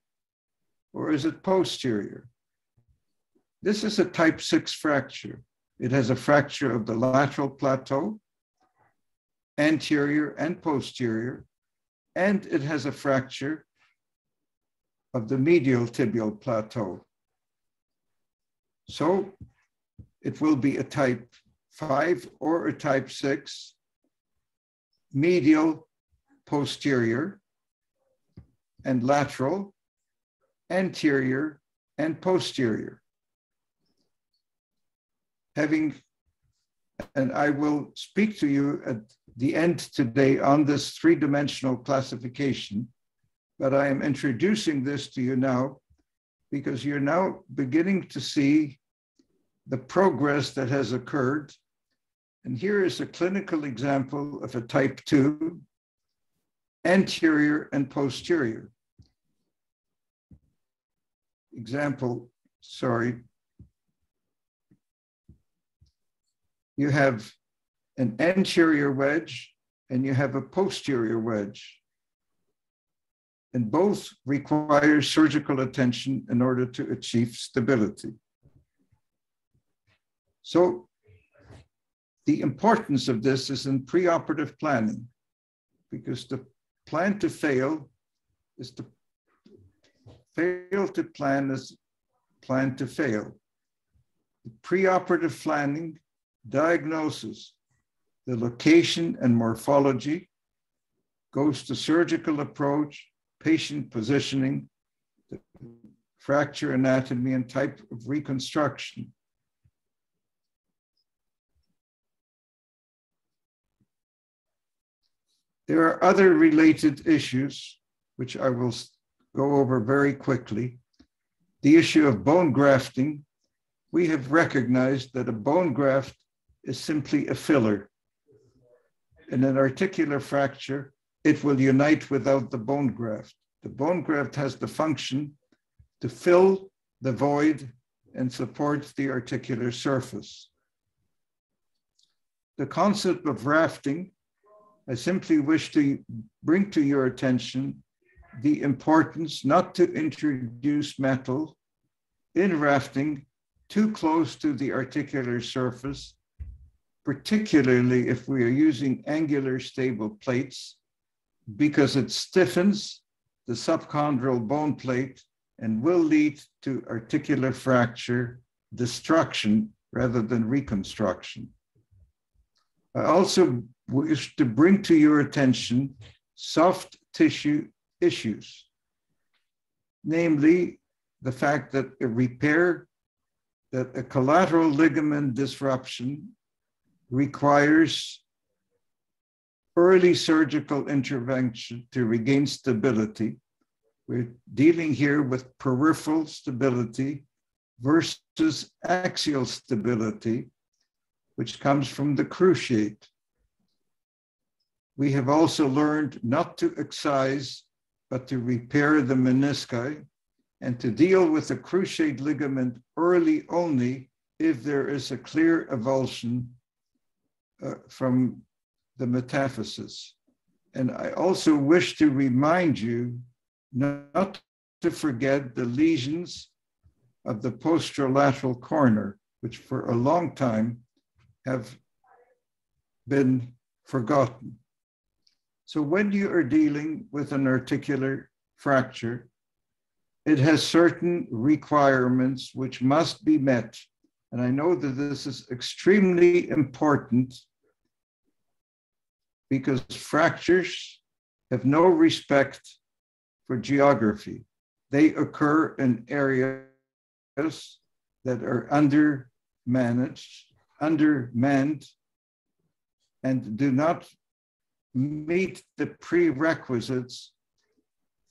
or is it posterior? This is a type 6 fracture. It has a fracture of the lateral plateau, anterior and posterior, and it has a fracture of the medial tibial plateau. So it will be a type 5 or a type 6, medial, posterior, and lateral, anterior, and posterior. And I will speak to you at the end today on this three-dimensional classification, but I am introducing this to you now because you're now beginning to see the progress that has occurred. And here is a clinical example of a type 2, anterior and posterior. Example, sorry. You have an anterior wedge and you have a posterior wedge. And both require surgical attention in order to achieve stability. So the importance of this is in preoperative planning, because the plan to fail is to fail to plan is plan to fail. The preoperative planning, diagnosis, the location and morphology goes to surgical approach, patient positioning, the fracture anatomy, and type of reconstruction. There are other related issues, which I will go over very quickly. The issue of bone grafting. We have recognized that a bone graft is simply a filler. In an articular fracture, it will unite without the bone graft. The bone graft has the function to fill the void and support the articular surface. The concept of rafting, I simply wish to bring to your attention the importance not to introduce metal in rafting too close to the articular surface, particularly if we are using angular stable plates, because it stiffens the subchondral bone plate and will lead to articular fracture destruction rather than reconstruction. I also wish to bring to your attention soft tissue issues, namely the fact that a collateral ligament disruption requires early surgical intervention to regain stability. We're dealing here with peripheral stability versus axial stability, which comes from the cruciate. We have also learned not to excise, but to repair the menisci and to deal with the cruciate ligament early only if there is a clear avulsion from the metaphysis. And I also wish to remind you not to forget the lesions of the posterolateral corner, which for a long time have been forgotten. So when you are dealing with an articular fracture, it has certain requirements which must be met. And I know that this is extremely important because fractures have no respect for geography. They occur in areas that are undermanned, and do not meet the prerequisites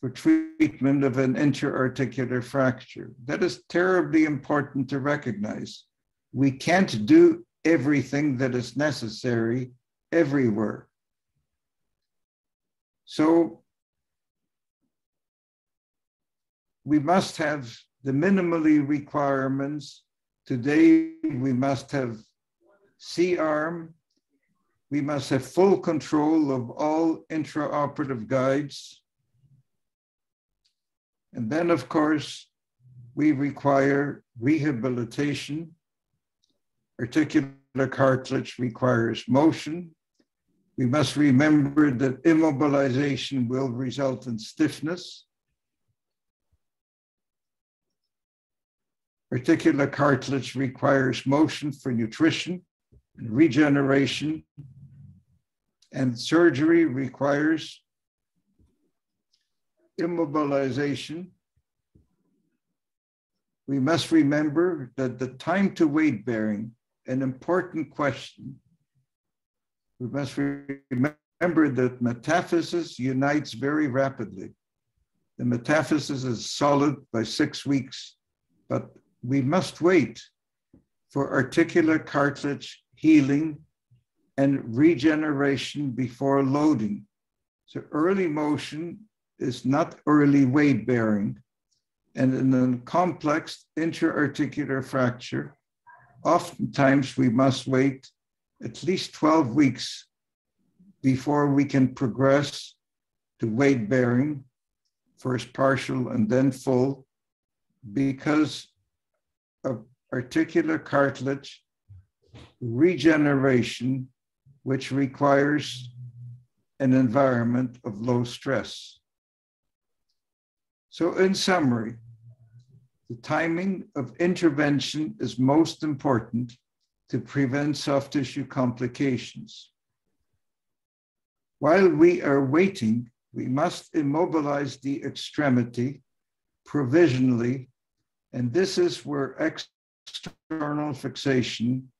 for treatment of an interarticular fracture. That is terribly important to recognize. We can't do everything that is necessary everywhere. So we must have the minimally requirements. Today, we must have C-arm. We must have full control of all intraoperative guides. And then, of course, we require rehabilitation. Articular cartilage requires motion. We must remember that immobilization will result in stiffness. Articular cartilage requires motion for nutrition and regeneration, and surgery requires immobilization. We must remember that the time to weight bearing, an important question. We must remember that metaphysis unites very rapidly. The metaphysis is solid by 6 weeks, but we must wait for articular cartilage healing and regeneration before loading. So early motion is not early weight bearing. And in a complex intra-articular fracture, oftentimes we must wait at least 12 weeks before we can progress to weight bearing, first partial and then full, because of articular cartilage regeneration, which requires an environment of low stress. So in summary, the timing of intervention is most important to prevent soft tissue complications. While we are waiting, we must immobilize the extremity provisionally, and this is where external fixation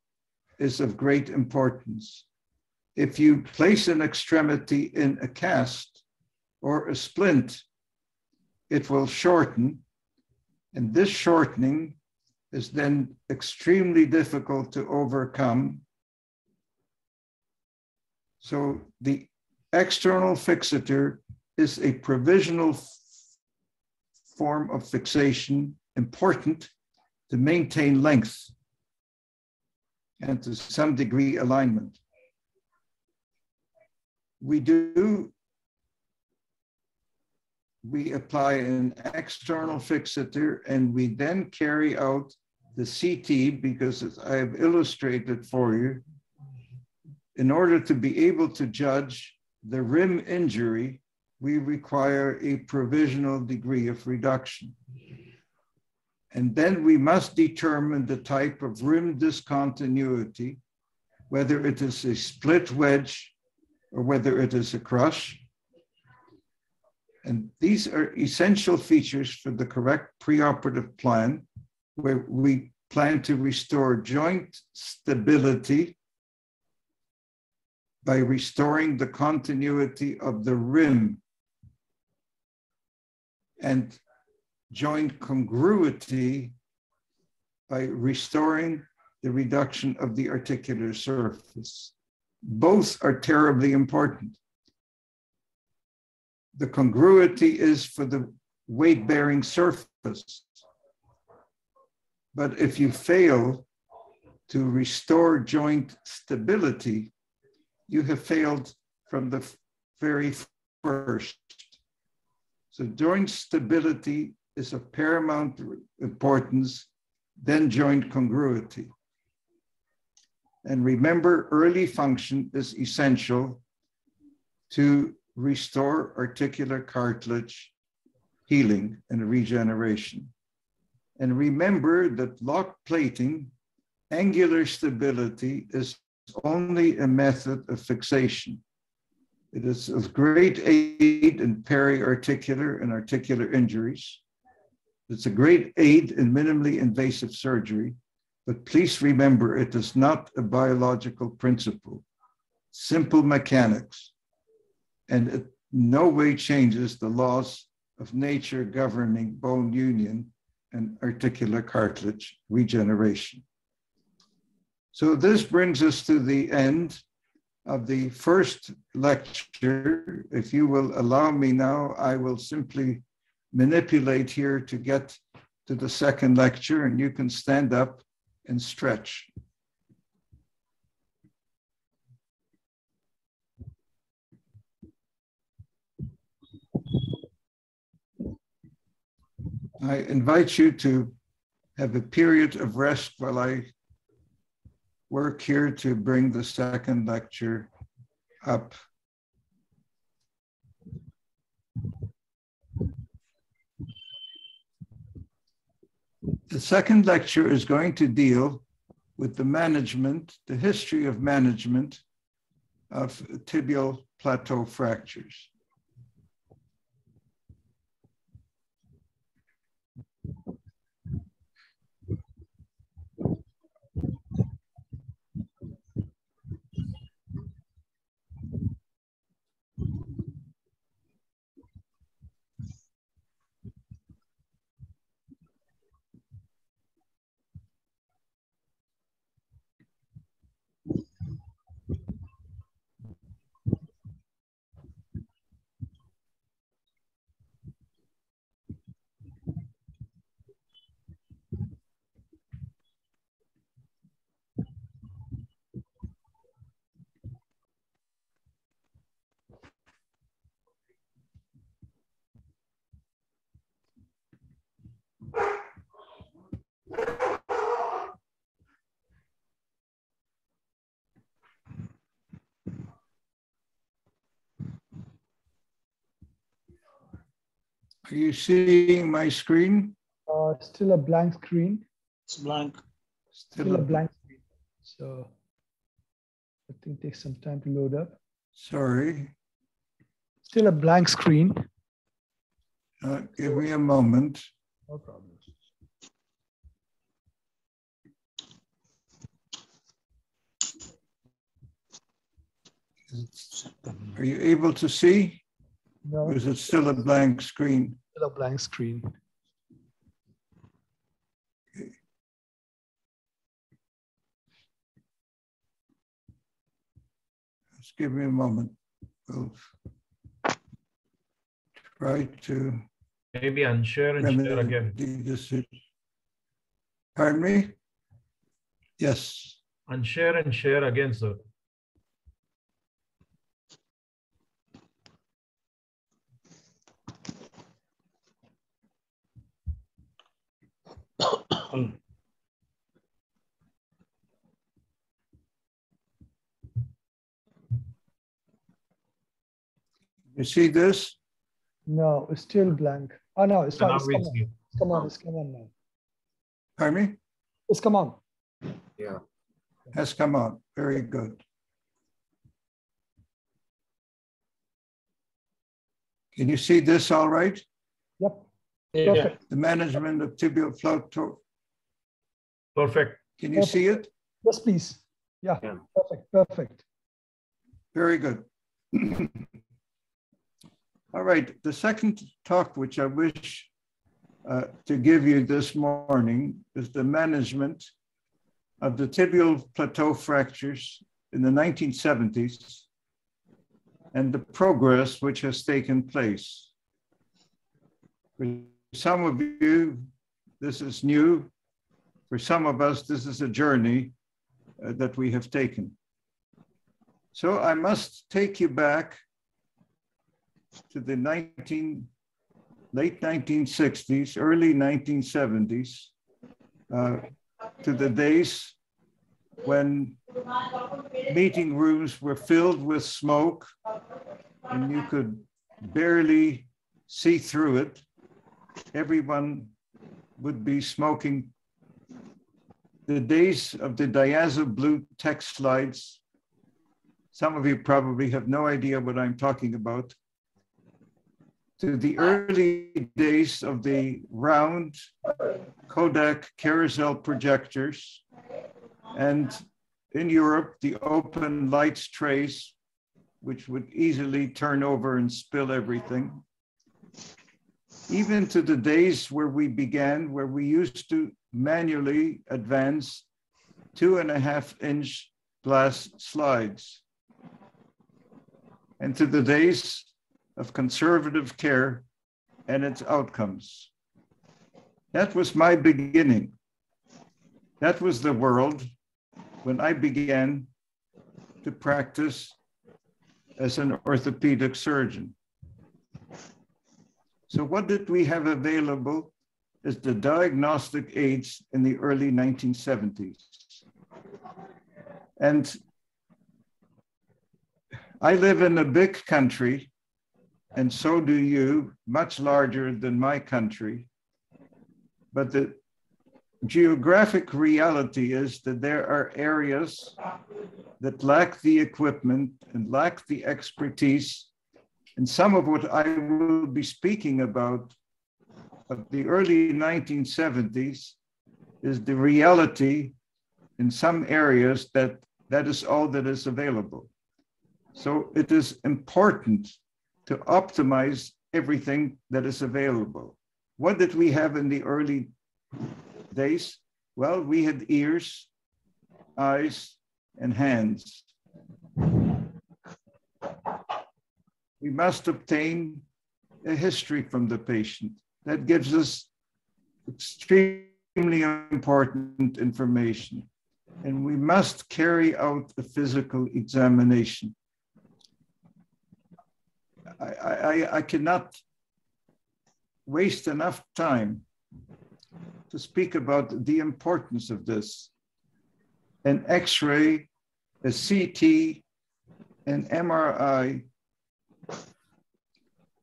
is of great importance. If you place an extremity in a cast or a splint, it will shorten, and this shortening is then extremely difficult to overcome. So the external fixator is a provisional form of fixation, important to maintain length and to some degree alignment. We apply an external fixator, and we then carry out the CT, because as I have illustrated for you, in order to be able to judge the rim injury, we require a provisional degree of reduction. And then we must determine the type of rim discontinuity, whether it is a split wedge or whether it is a crush. And these are essential features for the correct preoperative plan, where we plan to restore joint stability by restoring the continuity of the rim and joint congruity by restoring the reduction of the articular surface. Both are terribly important. The congruity is for the weight-bearing surface. But if you fail to restore joint stability, you have failed from the very first. So joint stability is of paramount importance, then joint congruity. And remember, early function is essential to restore articular cartilage healing and regeneration. And remember that lock plating, angular stability, is only a method of fixation. It is of great aid in periarticular and articular injuries. It's a great aid in minimally invasive surgery, but please remember it is not a biological principle. Simple mechanics, and it in no way changes the laws of nature governing bone union and articular cartilage regeneration. So this brings us to the end of the first lecture. If you will allow me now, I will simply manipulate here to get to the second lecture, and you can stand up and stretch. I invite you to have a period of rest while I work here to bring the second lecture up. The second lecture is going to deal with the management, the history of management of tibial plateau fractures. Are you seeing my screen? Still a blank screen. It's blank. Still a blank screen. So I think it takes some time to load up. Sorry. Still a blank screen. Give me a moment. No problem. Are you able to see? No. Or is it still a blank screen? Still a blank screen. Okay. Just give me a moment. We'll try to... Maybe unshare and share again. Pardon me? Yes. Unshare and share again, sir. You see this? No, it's still blank. Oh no, it's not. It's come on. It's come on now. Pardon me? It's come on. Yeah. Has come on. Very good. Can you see this all right? Yep. Yeah. Perfect. The management of tibial plateau. Perfect. Can you see it? Yes, please. Yeah. Perfect. Perfect. Very good. All right. The second talk, which I wish to give you this morning, is the management of the tibial plateau fractures in the 1970s and the progress which has taken place. For some of you, this is new. For some of us, this is a journey that we have taken. So I must take you back to the late 1960s, early 1970s, to the days when meeting rooms were filled with smoke and you could barely see through it. everyone would be smoking. The days of the diazo blue text slides, some of you probably have no idea what I'm talking about, to the early days of the round Kodak carousel projectors, and in Europe, the open lights trays, which would easily turn over and spill everything. Even to the days where we began, where we used to manually advance 2.5-inch glass slides. And to the days of conservative care and its outcomes. That was my beginning. That was the world when I began to practice as an orthopedic surgeon. So what did we have available as the diagnostic aids in the early 1970s? And I live in a big country, and so do you, much larger than my country. But the geographic reality is that there are areas that lack the equipment and lack the expertise. And some of what I will be speaking about of the early 1970s is the reality in some areas that that is all that is available. So it is important to optimize everything that is available. What did we have in the early days? Well, we had ears, eyes, and hands. We must obtain a history from the patient. That gives us extremely important information. And we must carry out the physical examination. I cannot waste enough time to speak about the importance of this. An X-ray, a CT, an MRI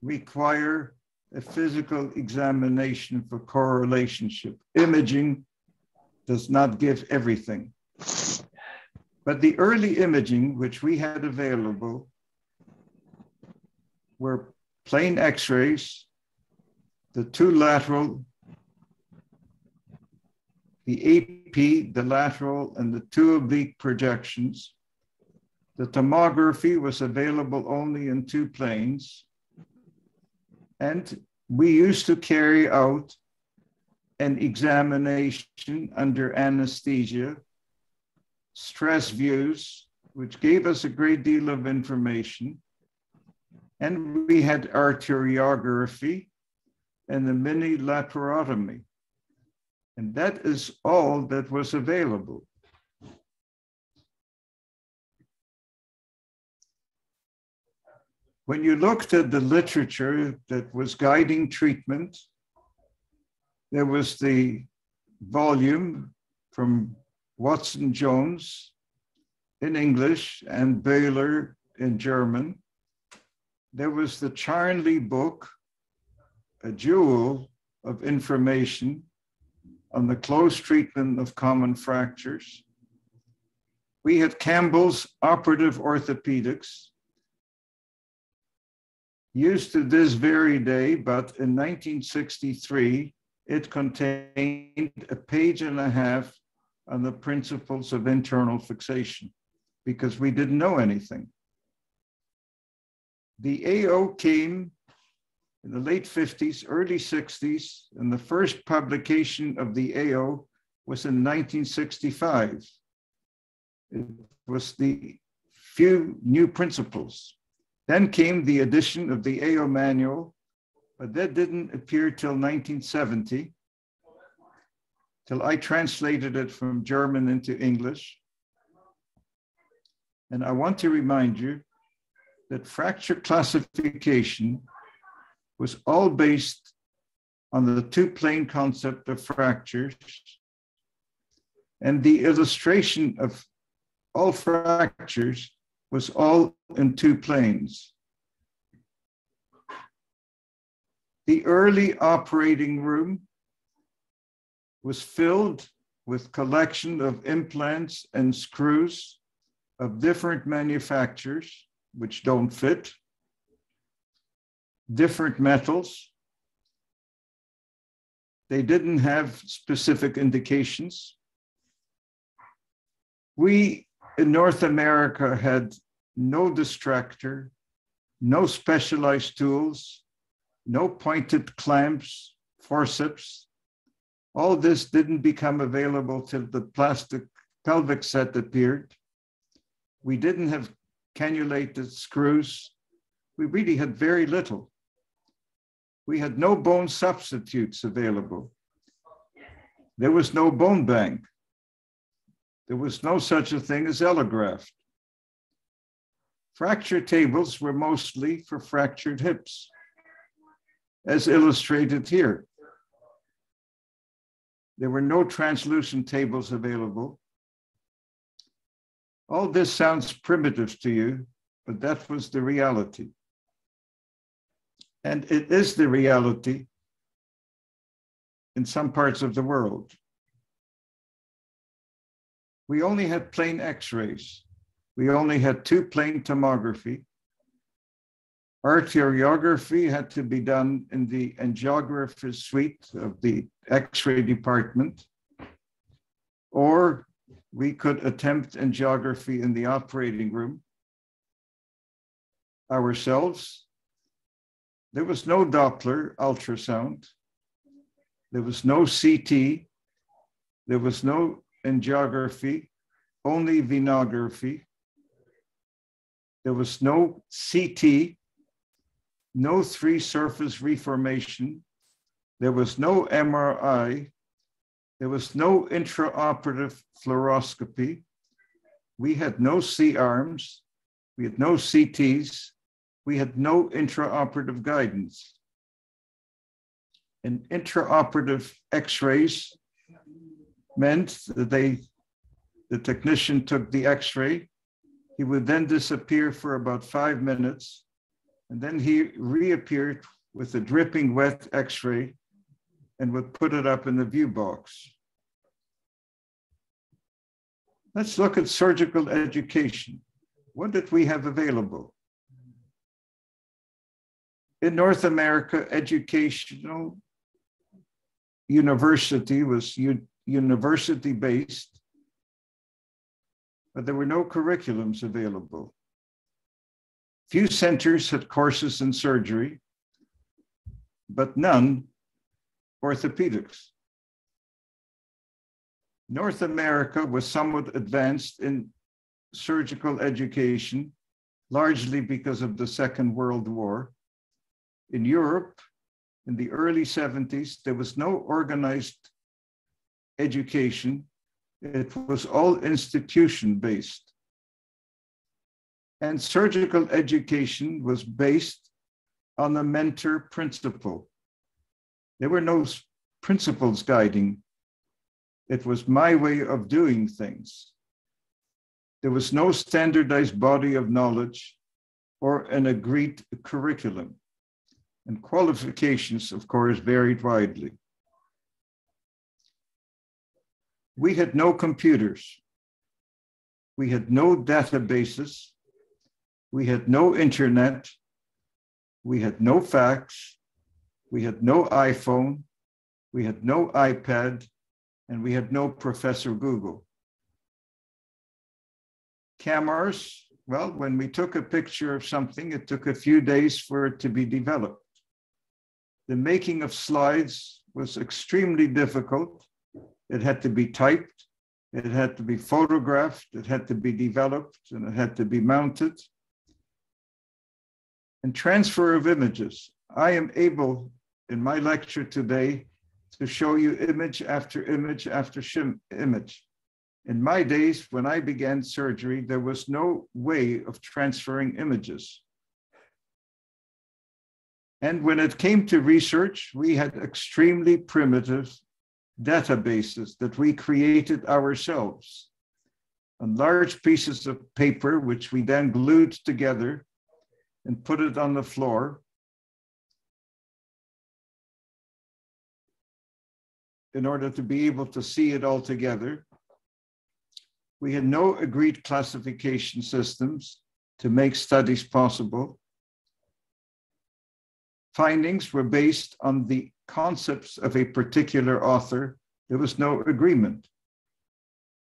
require a physical examination for correlationship. Imaging does not give everything. But the early imaging, which we had available, were plain X-rays, the two lateral, the AP, the lateral, and the two oblique projections. The tomography was available only in two planes. And we used to carry out an examination under anesthesia, stress views, which gave us a great deal of information. And we had arteriography and the mini laparotomy. And that is all that was available. When you looked at the literature that was guiding treatment, there was the volume from Watson-Jones in English and Baylor in German. There was the Charnley book, a jewel of information on the close treatment of common fractures. We had Campbell's Operative Orthopedics, used to this very day, but in 1963, it contained a page and a half on the principles of internal fixation, because we didn't know anything. The AO came in the late 50s, early 60s, and the first publication of the AO was in 1965. It was the few new principles. Then came the edition of the AO manual, but that didn't appear till 1970, till I translated it from German into English. And I want to remind you that fracture classification was all based on the two-plane concept of fractures, and the illustration of all fractures was all in two planes. The early operating room was filled with collection of implants and screws of different manufacturers, which don't fit, different metals. They didn't have specific indications. We in North America had no distractor, no specialized tools, no pointed clamps, forceps. All this didn't become available till the plastic pelvic set appeared. We didn't have cannulated screws. We really had very little. We had no bone substitutes available. There was no bone bank. There was no such a thing as allograft. Fracture tables were mostly for fractured hips, as illustrated here. There were no translucent tables available. All this sounds primitive to you, but that was the reality. And it is the reality in some parts of the world. We only had plain x-rays. We only had two plain tomography. Arteriography had to be done in the angiographer's suite of the x-ray department, or we could attempt angiography in the operating room ourselves. There was no Doppler ultrasound. There was no CT. There was no angiography, only venography. There was no CT, no three-surface reformation. There was no MRI. There was no intraoperative fluoroscopy. We had no C-arms. We had no CTs. We had no intraoperative guidance. And intraoperative x-rays meant that the technician took the x-ray. He would then disappear for about 5 minutes, and then he reappeared with a dripping wet x-ray and would put it up in the view box. Let's look at surgical education. What did we have available? In North America, educational university was university-based, but there were no curriculums available. Few centers had courses in surgery, but none orthopedics. North America was somewhat advanced in surgical education, largely because of the Second World War. In Europe, in the early 70s, there was no organized education. It was all institution-based. And surgical education was based on the mentor principle. There were no principles guiding. It was my way of doing things. There was no standardized body of knowledge or an agreed curriculum. And qualifications, of course, varied widely. We had no computers. We had no databases. We had no internet. We had no fax. We had no iPhone. We had no iPad. And we had no Professor Google. Cameras, well, when we took a picture of something, it took a few days for it to be developed. The making of slides was extremely difficult. It had to be typed, it had to be photographed, it had to be developed, and it had to be mounted. And transfer of images. I am able, in my lecture today, to show you image after image after image. In my days, when I began surgery, there was no way of transferring images. And when it came to research, we had extremely primitive databases that we created ourselves on large pieces of paper, which we then glued together and put it on the floor. in order to be able to see it all together. We had no agreed classification systems to make studies possible. Findings were based on the concepts of a particular author. There was no agreement.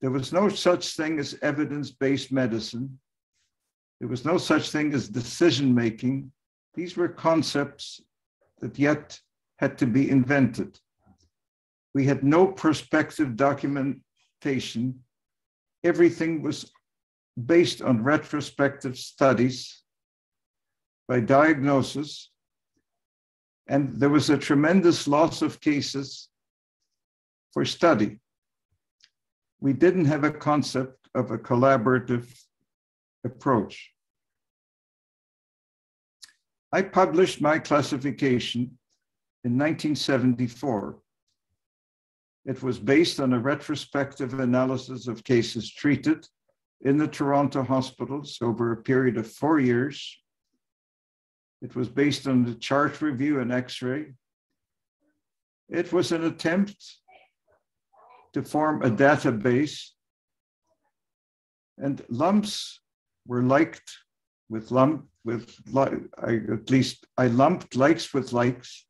There was no such thing as evidence-based medicine. There was no such thing as decision-making. These were concepts that yet had to be invented. We had no prospective documentation. Everything was based on retrospective studies by diagnosis. And there was a tremendous loss of cases for study. We didn't have a concept of a collaborative approach. I published my classification in 1974. It was based on a retrospective analysis of cases treated in the Toronto hospitals over a period of 4 years. It was based on the chart review and X-ray. It was an attempt to form a database, and lumps were liked with I lumped likes with likes,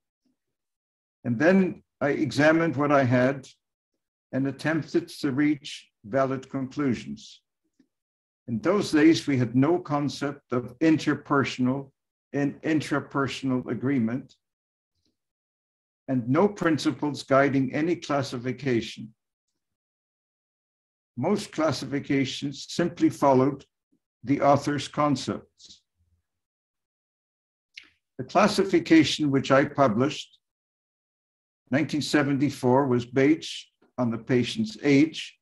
and then I examined what I had and attempted to reach valid conclusions. In those days, we had no concept of interpersonal and intrapersonal agreement, and no principles guiding any classification. Most classifications simply followed the author's concepts. The classification which I published, 1974, was based on the patient's age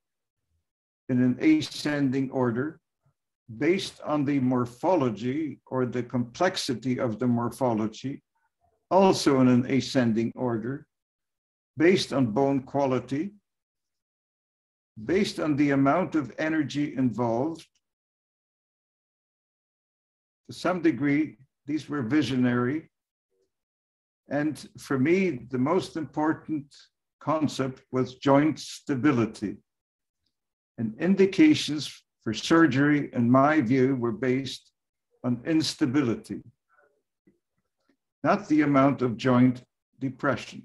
in an ascending order, based on the morphology or the complexity of the morphology, also in an ascending order, based on bone quality, based on the amount of energy involved. To some degree, these were visionary. And for me, the most important concept was joint stability. And indications for surgery, in my view, were based on instability, not the amount of joint depression.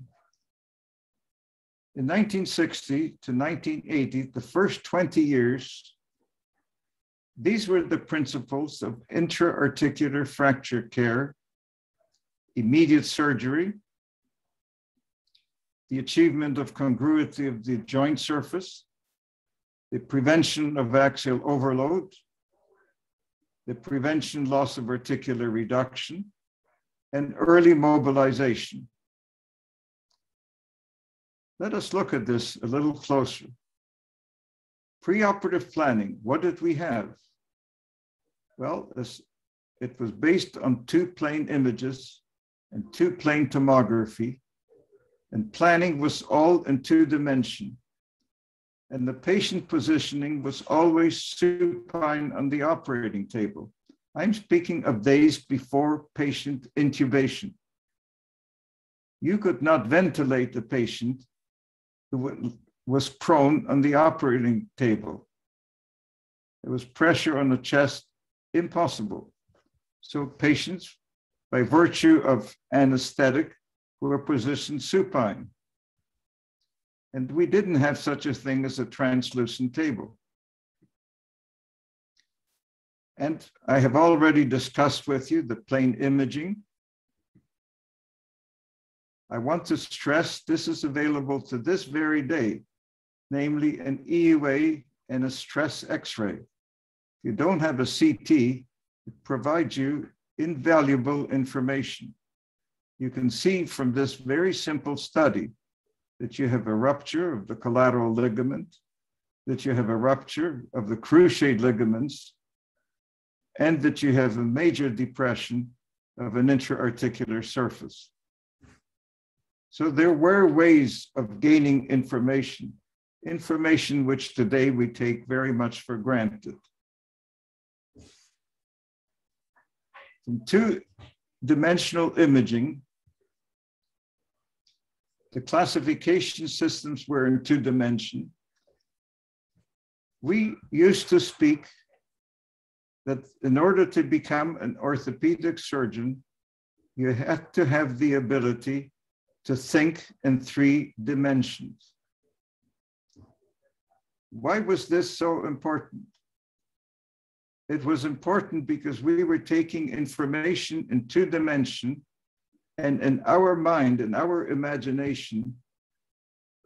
In 1960 to 1980, the first 20 years, these were the principles of intra-articular fracture care, immediate surgery, the achievement of congruity of the joint surface, the prevention of axial overload, the prevention loss of articular reduction, and early mobilization. Let us look at this a little closer. Preoperative planning, what did we have? Well, it was based on two plain images and two plain tomography, and planning was all in two dimensions. And the patient positioning was always supine on the operating table. I'm speaking of days before patient intubation. You could not ventilate the patient who was prone on the operating table. There was pressure on the chest, impossible. So patients, by virtue of anesthetic, were positioned supine. And we didn't have such a thing as a translucent table. And I have already discussed with you the plain imaging. I want to stress this is available to this very day, namely an EUA and a stress X-ray. If you don't have a CT, it provides you invaluable information. You can see from this very simple study that you have a rupture of the collateral ligament, that you have a rupture of the cruciate ligaments, and that you have a major depression of an intra-articular surface. So there were ways of gaining information, information which today we take very much for granted. From two-dimensional imaging, the classification systems were in two dimensions. We used to speak that in order to become an orthopedic surgeon, you had to have the ability to think in three dimensions. Why was this so important? It was important because we were taking information in two dimensions, and in our mind, in our imagination,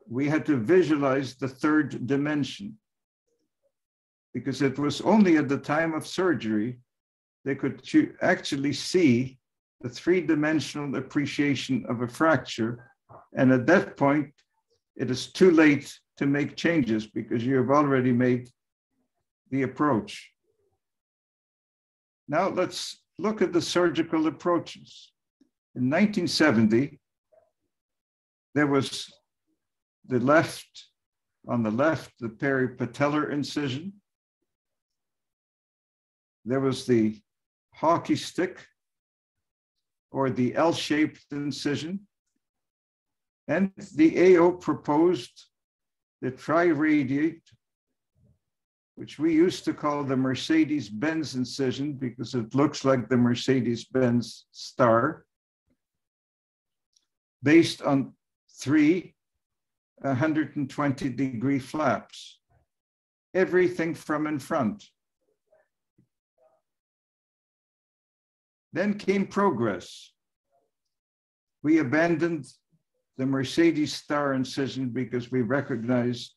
we had to visualize the third dimension. Because it was only at the time of surgery they could actually see the three-dimensional appreciation of a fracture. And at that point, it is too late to make changes because you have already made the approach. Now let's look at the surgical approaches. In 1970, there was on the left, the peripatellar incision. There was the hockey stick or the L-shaped incision. And the AO proposed the tri-radiate, which we used to call the Mercedes-Benz incision because it looks like the Mercedes-Benz star, based on three 120-degree flaps, everything from in front. Then came progress. We abandoned the Mercedes star incision because we recognized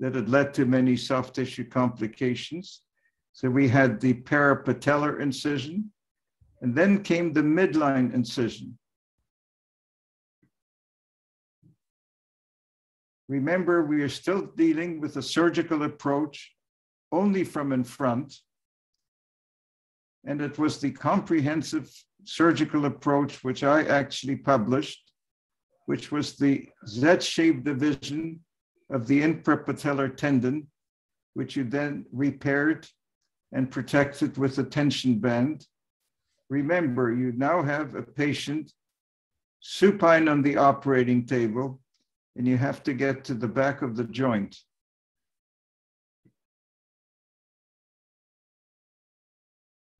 that it led to many soft tissue complications. So we had the parapatellar incision, and then came the midline incision. Remember, we are still dealing with a surgical approach only from in front. And it was the comprehensive surgical approach, which I actually published, which was the Z-shaped division of the infrapatellar tendon, which you then repaired and protected with a tension band. Remember, you now have a patient supine on the operating table, and you have to get to the back of the joint.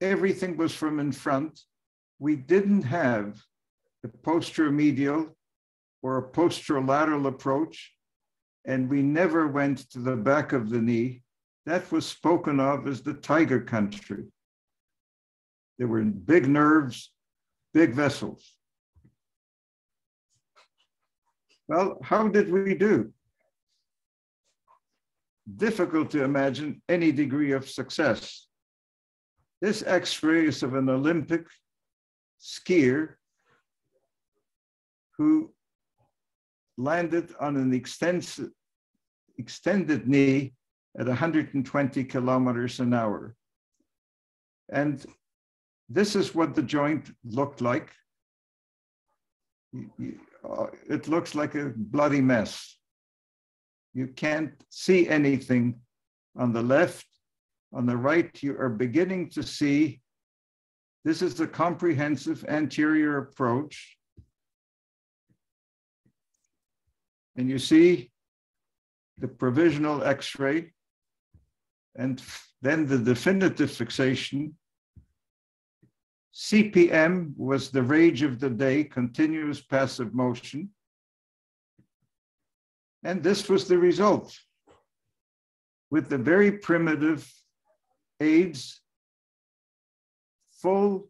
Everything was from in front. We didn't have a posteromedial or a posterolateral approach, and we never went to the back of the knee. That was spoken of as the tiger country. There were big nerves, big vessels. Well, how did we do? Difficult to imagine any degree of success. This X-ray is of an Olympic skier who landed on an extended knee at 120 kilometers an hour. And this is what the joint looked like. It looks like a bloody mess. You can't see anything on the left. On the right, you are beginning to see, this is the comprehensive anterior approach. And you see the provisional X-ray and then the definitive fixation. CPM was the rage of the day, continuous passive motion. And this was the result with the very primitive aids, full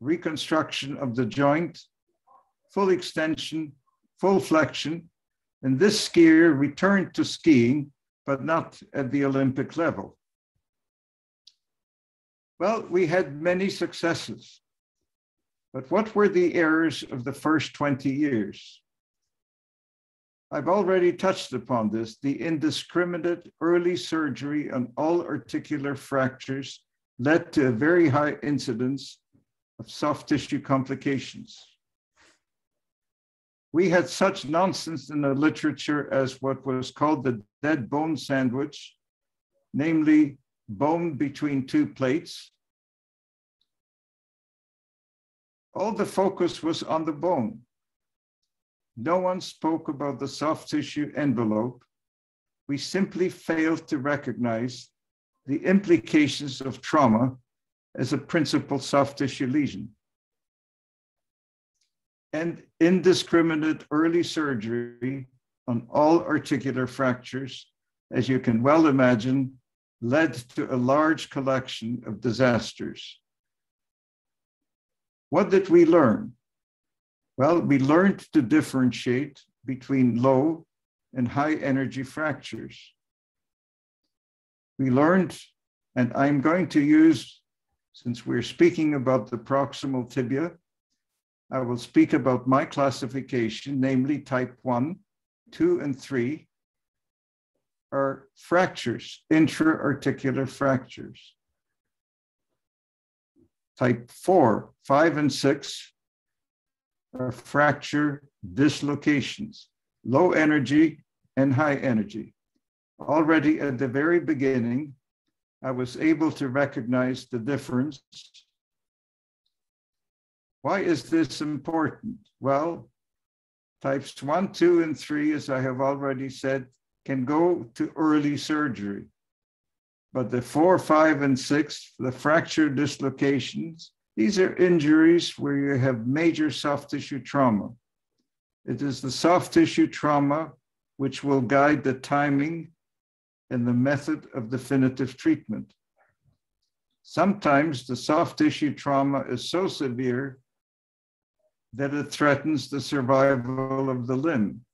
reconstruction of the joint, full extension, full flexion. And this skier returned to skiing, but not at the Olympic level. Well, we had many successes, but what were the errors of the first 20 years? I've already touched upon this, the indiscriminate early surgery on all articular fractures led to a very high incidence of soft tissue complications. We had such nonsense in the literature as what was called the dead bone sandwich, namely bone between two plates. All the focus was on the bone. No one spoke about the soft tissue envelope. We simply failed to recognize the implications of trauma as a principal soft tissue lesion. And indiscriminate early surgery on all articular fractures, as you can well imagine, led to a large collection of disasters. What did we learn? Well, we learned to differentiate between low and high energy fractures. We learned, and I'm going to use, since we're speaking about the proximal tibia, I will speak about my classification, namely type 1, 2, and 3 are fractures, intra-articular fractures. Type 4, 5, and 6 are fracture dislocations, low energy and high energy. Already at the very beginning, I was able to recognize the difference. Why is this important? Well, types 1, 2, and 3, as I have already said, can go to early surgery. But the 4, 5, and 6, the fracture dislocations, these are injuries where you have major soft tissue trauma. It is the soft tissue trauma which will guide the timing and the method of definitive treatment. Sometimes the soft tissue trauma is so severe that it threatens the survival of the limb.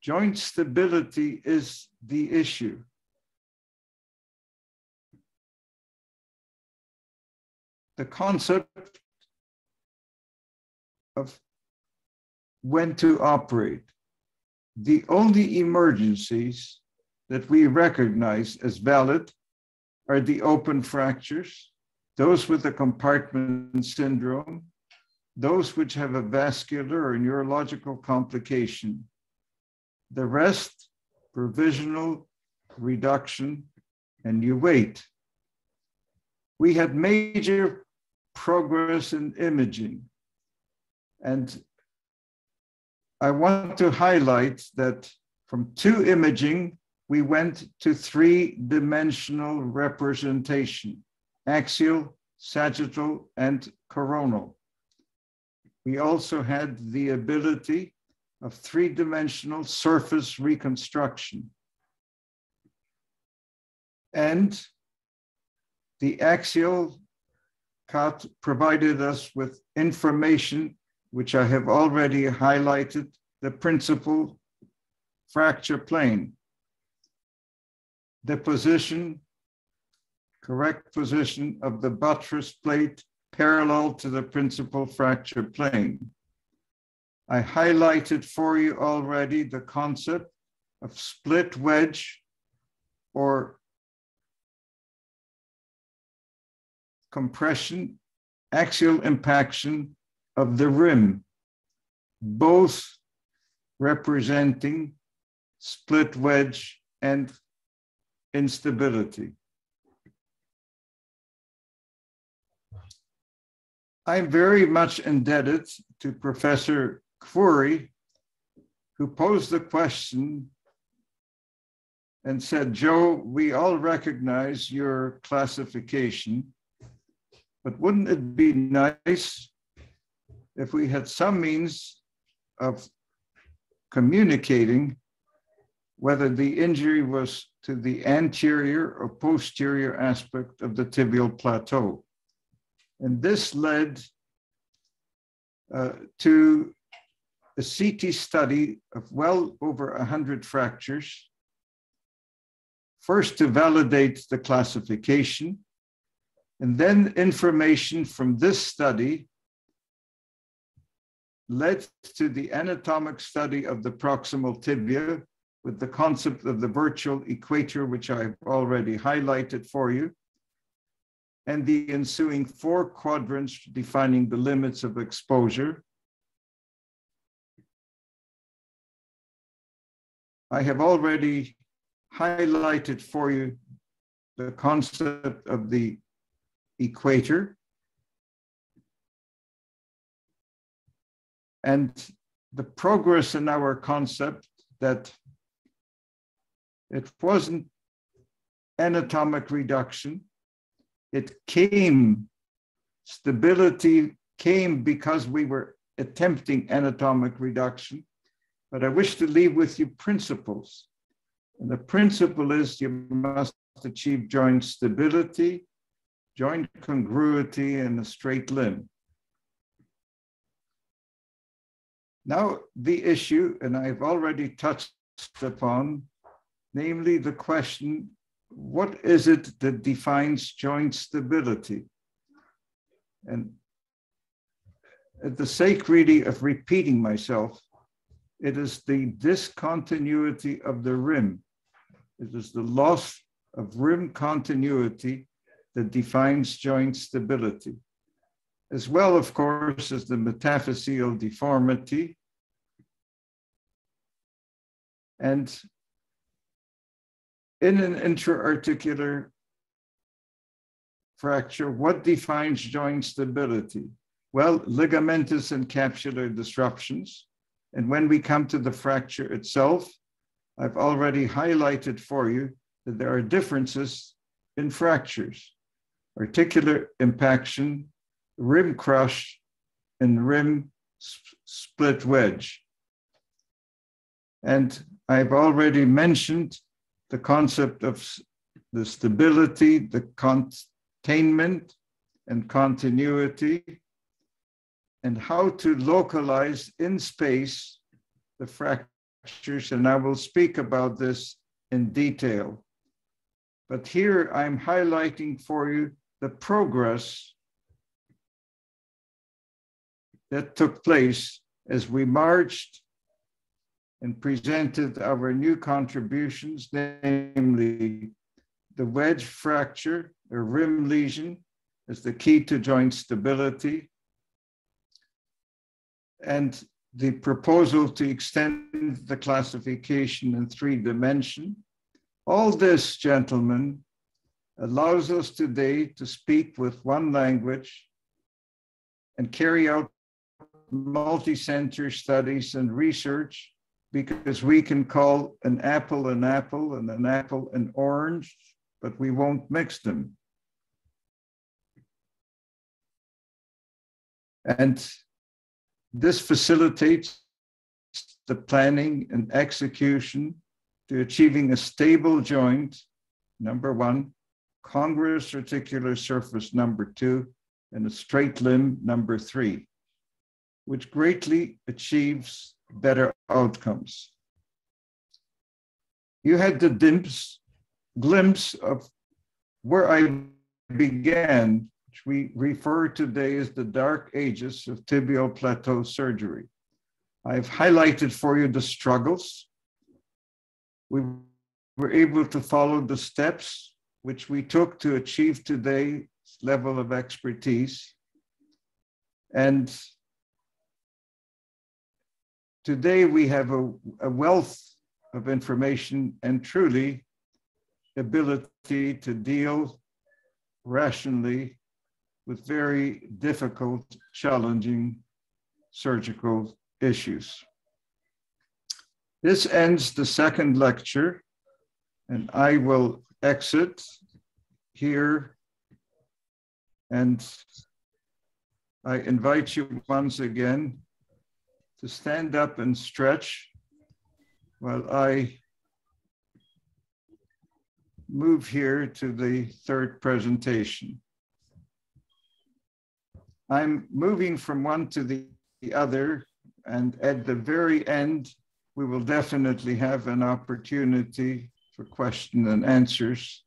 Joint stability is the issue. The concept of when to operate. The only emergencies that we recognize as valid are the open fractures, those with a compartment syndrome, those which have a vascular or neurological complication. The rest, provisional, reduction, and you wait. We had major progress in imaging. And I want to highlight that from two imaging, we went to three-dimensional representation, axial, sagittal, and coronal. We also had the ability of three-dimensional surface reconstruction. And the axial cut provided us with information, which I have already highlighted, the principal fracture plane. The position, correct position of the buttress plate parallel to the principal fracture plane. I highlighted for you already the concept of split wedge or compression, axial impaction of the rim, both representing split wedge and instability. I'm very much indebted to Professor Kfuri, who posed the question and said, Joe, we all recognize your classification, but wouldn't it be nice if we had some means of communicating whether the injury was to the anterior or posterior aspect of the tibial plateau? And this led to a CT study of well over 100 fractures, first to validate the classification, and then information from this study led to the anatomic study of the proximal tibia with the concept of the virtual equator, which I've already highlighted for you, and the ensuing four quadrants defining the limits of exposure. I have already highlighted for you the concept of the equator. And the progress in our concept that it wasn't anatomic reduction. It came, stability came because we were attempting anatomic reduction. But I wish to leave with you principles. And the principle is you must achieve joint stability, joint congruity, and a straight limb. Now the issue, and I've already touched upon, namely the question, what is it that defines joint stability? And at the sake really of repeating myself, it is the discontinuity of the rim. It is the loss of rim continuity that defines joint stability, as well, of course, as the metaphyseal deformity. And in an intra-articular fracture, what defines joint stability? Well, ligamentous and capsular disruptions. And when we come to the fracture itself, I've already highlighted for you that there are differences in fractures: articular impaction, rim crush, and rim split wedge. And I've already mentioned the concept of the stability, the containment, and continuity, and how to localize in space the fractures. And I will speak about this in detail. But here I'm highlighting for you the progress that took place as we marched and presented our new contributions, namely the wedge fracture, or rim lesion, as the key to joint stability, and the proposal to extend the classification in 3D. All this, gentlemen, allows us today to speak with one language and carry out multi-center studies and research, because we can call an apple and an apple an orange, but we won't mix them. And this facilitates the planning and execution to achieving a stable joint, number one, congruous articular surface, number two, and a straight limb, number three, which greatly achieves better outcomes. You had the glimpse of where I began, which we refer today as the dark ages of tibial plateau surgery. I've highlighted for you the struggles. We were able to follow the steps which we took to achieve today's level of expertise. And today we have a wealth of information and truly ability to deal rationally with very difficult, challenging surgical issues. This ends the second lecture, and I will exit here, and I invite you once again to stand up and stretch while I move here to the third presentation. I'm moving from one to the other, and at the very end, we will definitely have an opportunity for question and answers.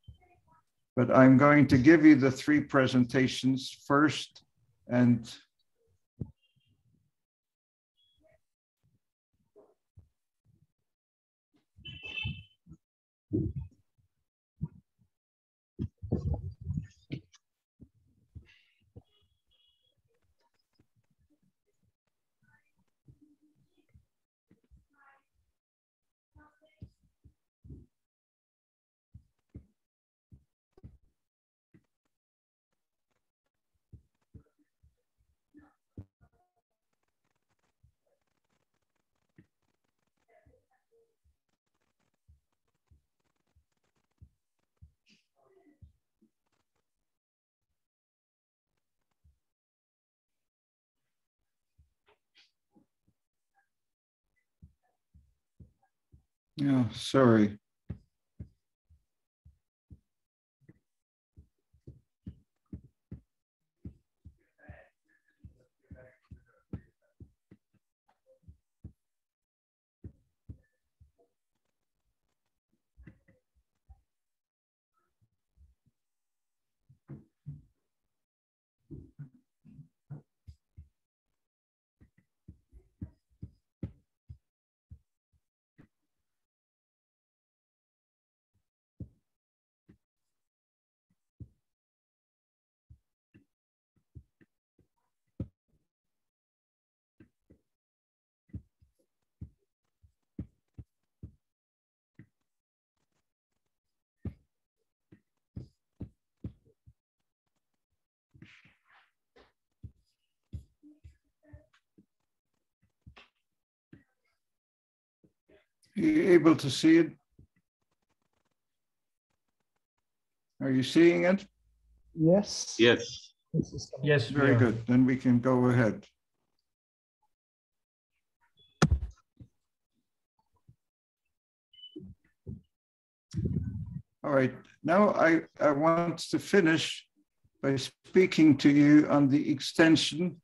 But I'm going to give you the three presentations first, and Yeah, sorry. Are you able to see it? Are you seeing it? Yes. Yes. Yes. Very good. Then we can go ahead. All right. Now I want to finish by speaking to you on the extension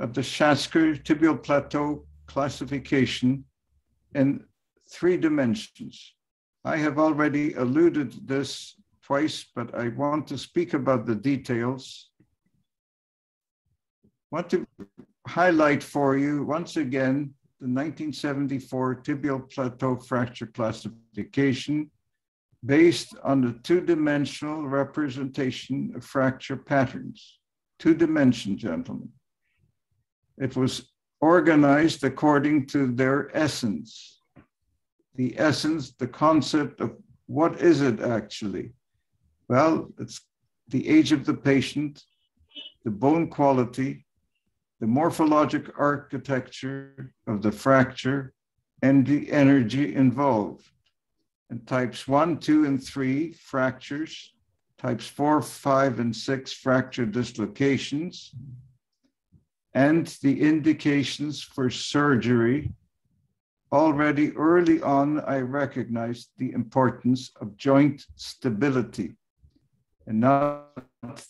of the Schatzker tibial plateau classification in three dimensions. I have already alluded to this twice, but I want to speak about the details. I want to highlight for you, once again, the 1974 tibial plateau fracture classification based on the two-dimensional representation of fracture patterns. Two-dimension, gentlemen. It was organized according to their essence. The essence, the concept of what is it actually? Well, it's the age of the patient, the bone quality, the morphologic architecture of the fracture, and the energy involved. And types 1, 2, and 3 fractures, types 4, 5, and 6 fracture dislocations, and the indications for surgery. Already early on, I recognized the importance of joint stability and not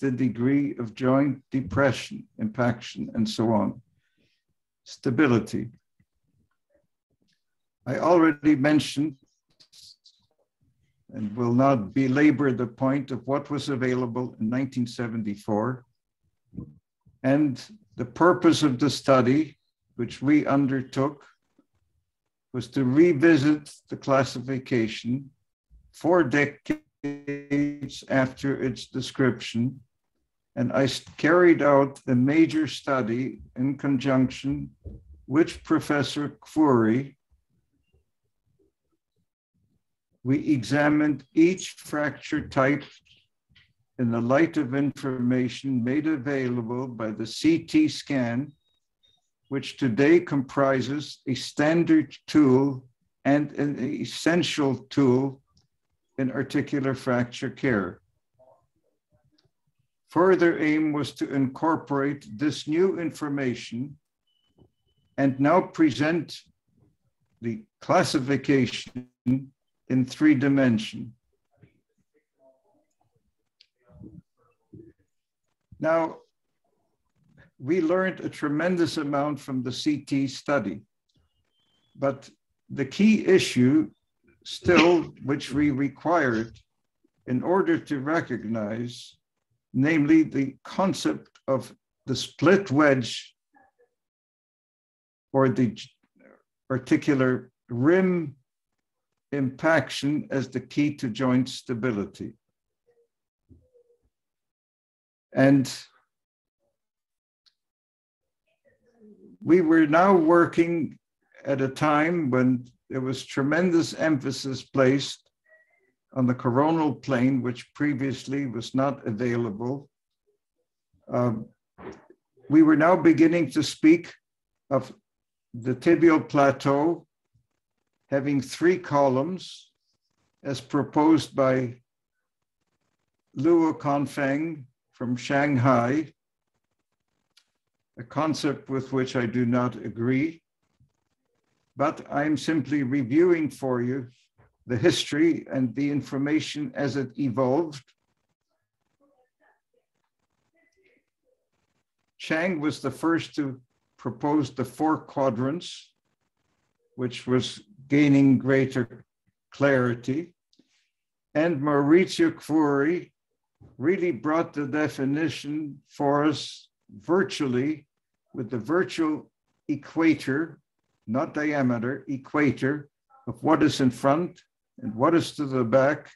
the degree of joint depression, impaction, and so on. Stability. I already mentioned and will not belabor the point of what was available in 1974 and the purpose of the study, which we undertook, was to revisit the classification 4 decades after its description. And I carried out a major study in conjunction with Professor Kfuri. We examined each fracture type in the light of information made available by the CT scan, which today comprises a standard tool and an essential tool in articular fracture care. Further aim was to incorporate this new information and now present the classification in 3 dimensions. Now, we learned a tremendous amount from the CT study, but the key issue still, which we required in order to recognize, namely the concept of the split wedge or the articular rim impaction as the key to joint stability. And we were now working at a time when there was tremendous emphasis placed on the coronal plane, which previously was not available. We were now beginning to speak of the tibial plateau having 3 columns as proposed by Luo Cong-Feng from Shanghai, a concept with which I do not agree. but I'm simply reviewing for you the history and the information as it evolved. Chang was the first to propose the four quadrants, which was gaining greater clarity. And Mauricio Kfuri really brought the definition for us virtually with the virtual equator, not diameter, equator of what is in front and what is to the back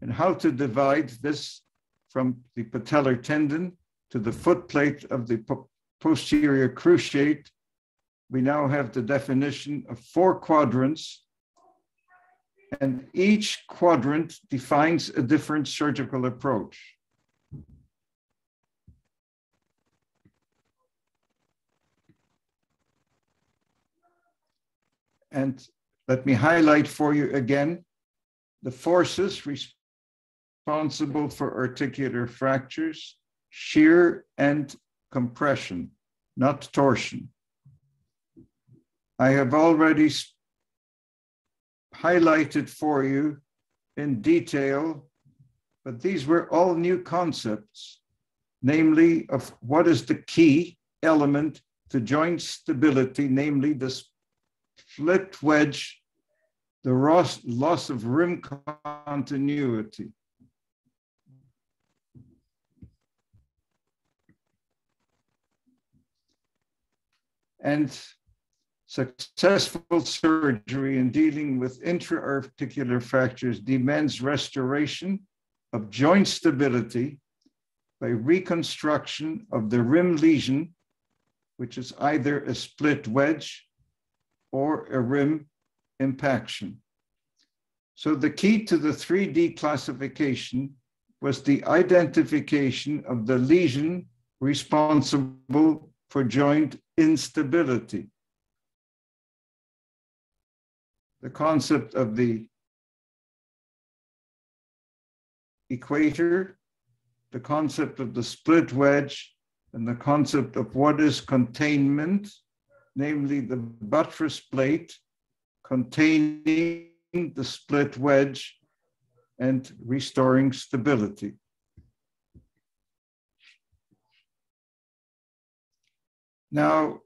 and how to divide this from the patellar tendon to the footplate of the posterior cruciate. We now have the definition of four quadrants, and each quadrant defines a different surgical approach. And let me highlight for you again the forces responsible for articular fractures: shear and compression, not torsion. I have already highlighted for you in detail, but these were all new concepts, namely of what is the key element to joint stability, namely the split wedge, the loss of rim continuity. And successful surgery in dealing with intra-articular fractures demands restoration of joint stability by reconstruction of the rim lesion, which is either a split wedge or a rim impaction. So the key to the 3D classification was the identification of the lesion responsible for joint instability. The concept of the equator, the concept of the split wedge, and the concept of what is containment, namely the buttress plate containing the split wedge and restoring stability. Now,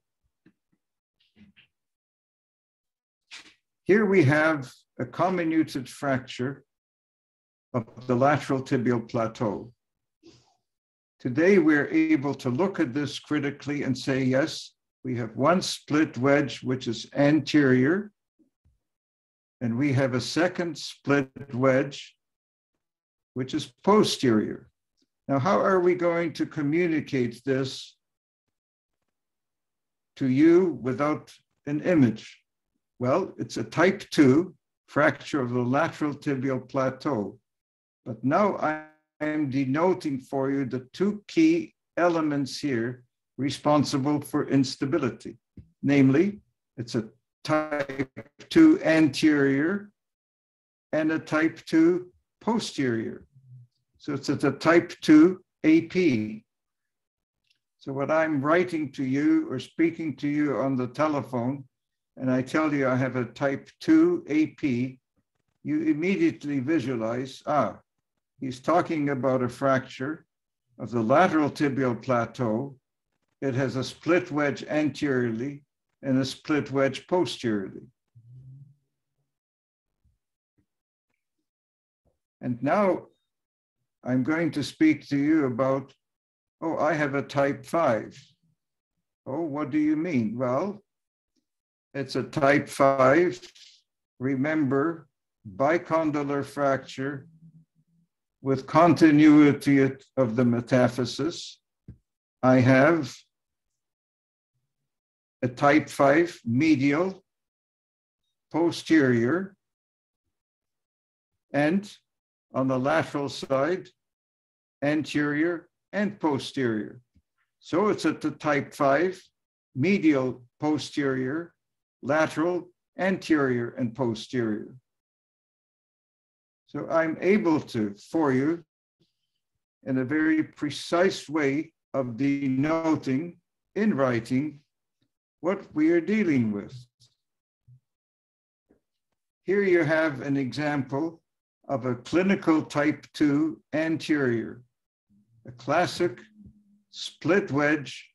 here we have a comminuted fracture of the lateral tibial plateau. Today, we're able to look at this critically and say, yes, we have one split wedge, which is anterior, and we have a second split wedge, which is posterior. Now, how are we going to communicate this to you without an image? Well, it's a type 2 fracture of the lateral tibial plateau. But now I am denoting for you the two key elements here responsible for instability. Namely, it's a type 2 anterior and a type 2 posterior. So it's a type 2 AP. So what I'm writing to you or speaking to you on the telephone, and I tell you I have a type 2 AP, you immediately visualize, he's talking about a fracture of the lateral tibial plateau. It has a split wedge anteriorly and a split wedge posteriorly. And now I'm going to speak to you about, I have a type 5. What do you mean? Well, it's a type 5, remember, bicondylar fracture with continuity of the metaphysis. I have a type 5 medial, posterior, and on the lateral side, anterior and posterior. So it's a type 5, medial, posterior, lateral, anterior, and posterior. So I'm able to, for you, in a very precise way of denoting in writing what we are dealing with. Here you have an example of a clinical type 2 anterior, a classic split wedge,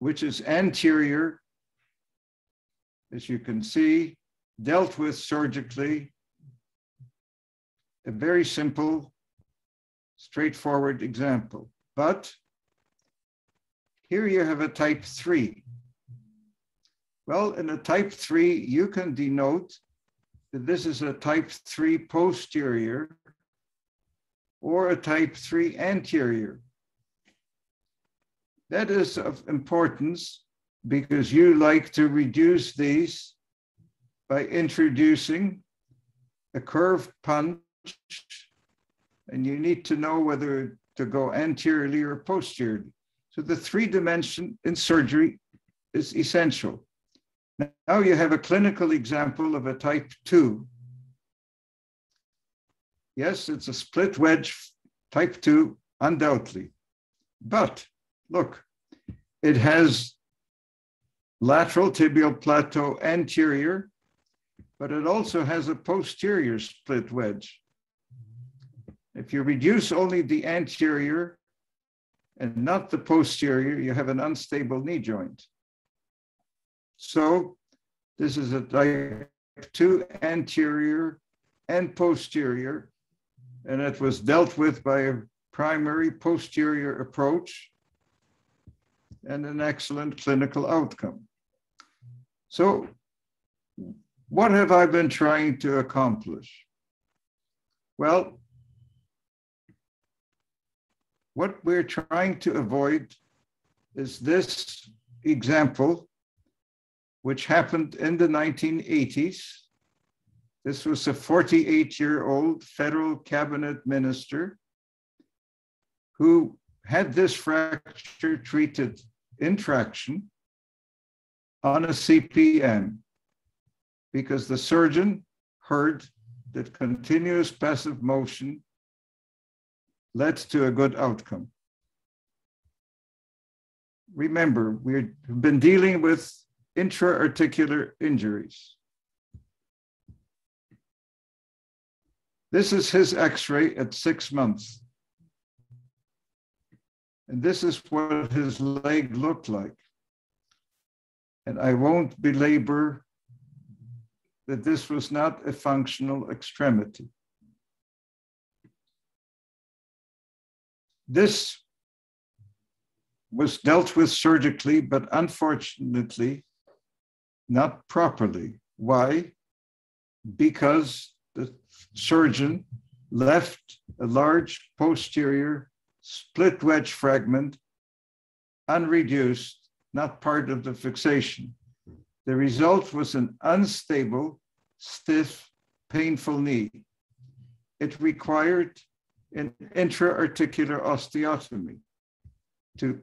which is anterior, as you can see, dealt with surgically, a very simple, straightforward example. But here you have a type 3. Well, in a type 3, you can denote that this is a type 3 posterior or a type 3 anterior. That is of importance because you like to reduce these by introducing a curved punch, and you need to know whether to go anteriorly or posteriorly. So the three dimension in surgery is essential. Now you have a clinical example of a type 2. Yes, it's a split wedge type 2, undoubtedly. But look, it has lateral tibial plateau anterior, but it also has a posterior split wedge. If you reduce only the anterior and not the posterior, you have an unstable knee joint. So this is a type 2 anterior and posterior, and it was dealt with by a primary posterior approach and an excellent clinical outcome. So what have I been trying to accomplish? Well, what we're trying to avoid is this example, which happened in the 1980s. This was a 48-year-old federal cabinet minister who had this fracture treated in traction on a CPM because the surgeon heard that continuous passive motion led to a good outcome. Remember, we've been dealing with intra-articular injuries. This is his x-ray at 6 months. And this is what his leg looked like. And I won't belabor that this was not a functional extremity. This was dealt with surgically, but unfortunately, not properly. Why? Because the surgeon left a large posterior split wedge fragment unreduced, not part of the fixation. The result was an unstable, stiff, painful knee. It required an intra-articular osteotomy to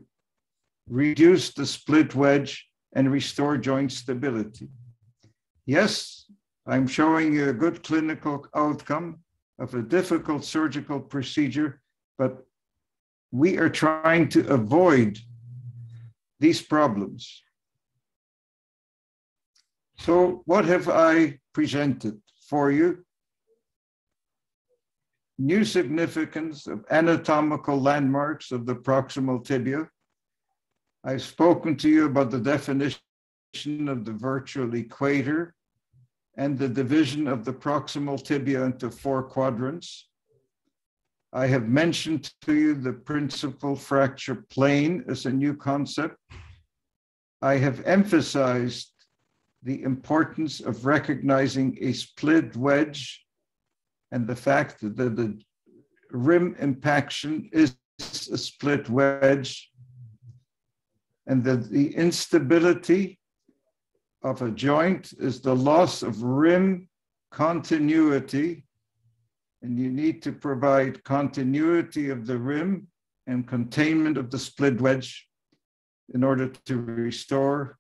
reduce the split wedge and restore joint stability. Yes, I'm showing you a good clinical outcome of a difficult surgical procedure, but we are trying to avoid these problems. So what have I presented for you? New significance of anatomical landmarks of the proximal tibia. I've spoken to you about the definition of the virtual equator and the division of the proximal tibia into 4 quadrants. I have mentioned to you the principal fracture plane as a new concept. I have emphasized the importance of recognizing a split wedge and the fact that the rim impaction is a split wedge, and that the instability of a joint is the loss of rim continuity, and you need to provide continuity of the rim and containment of the split wedge in order to restore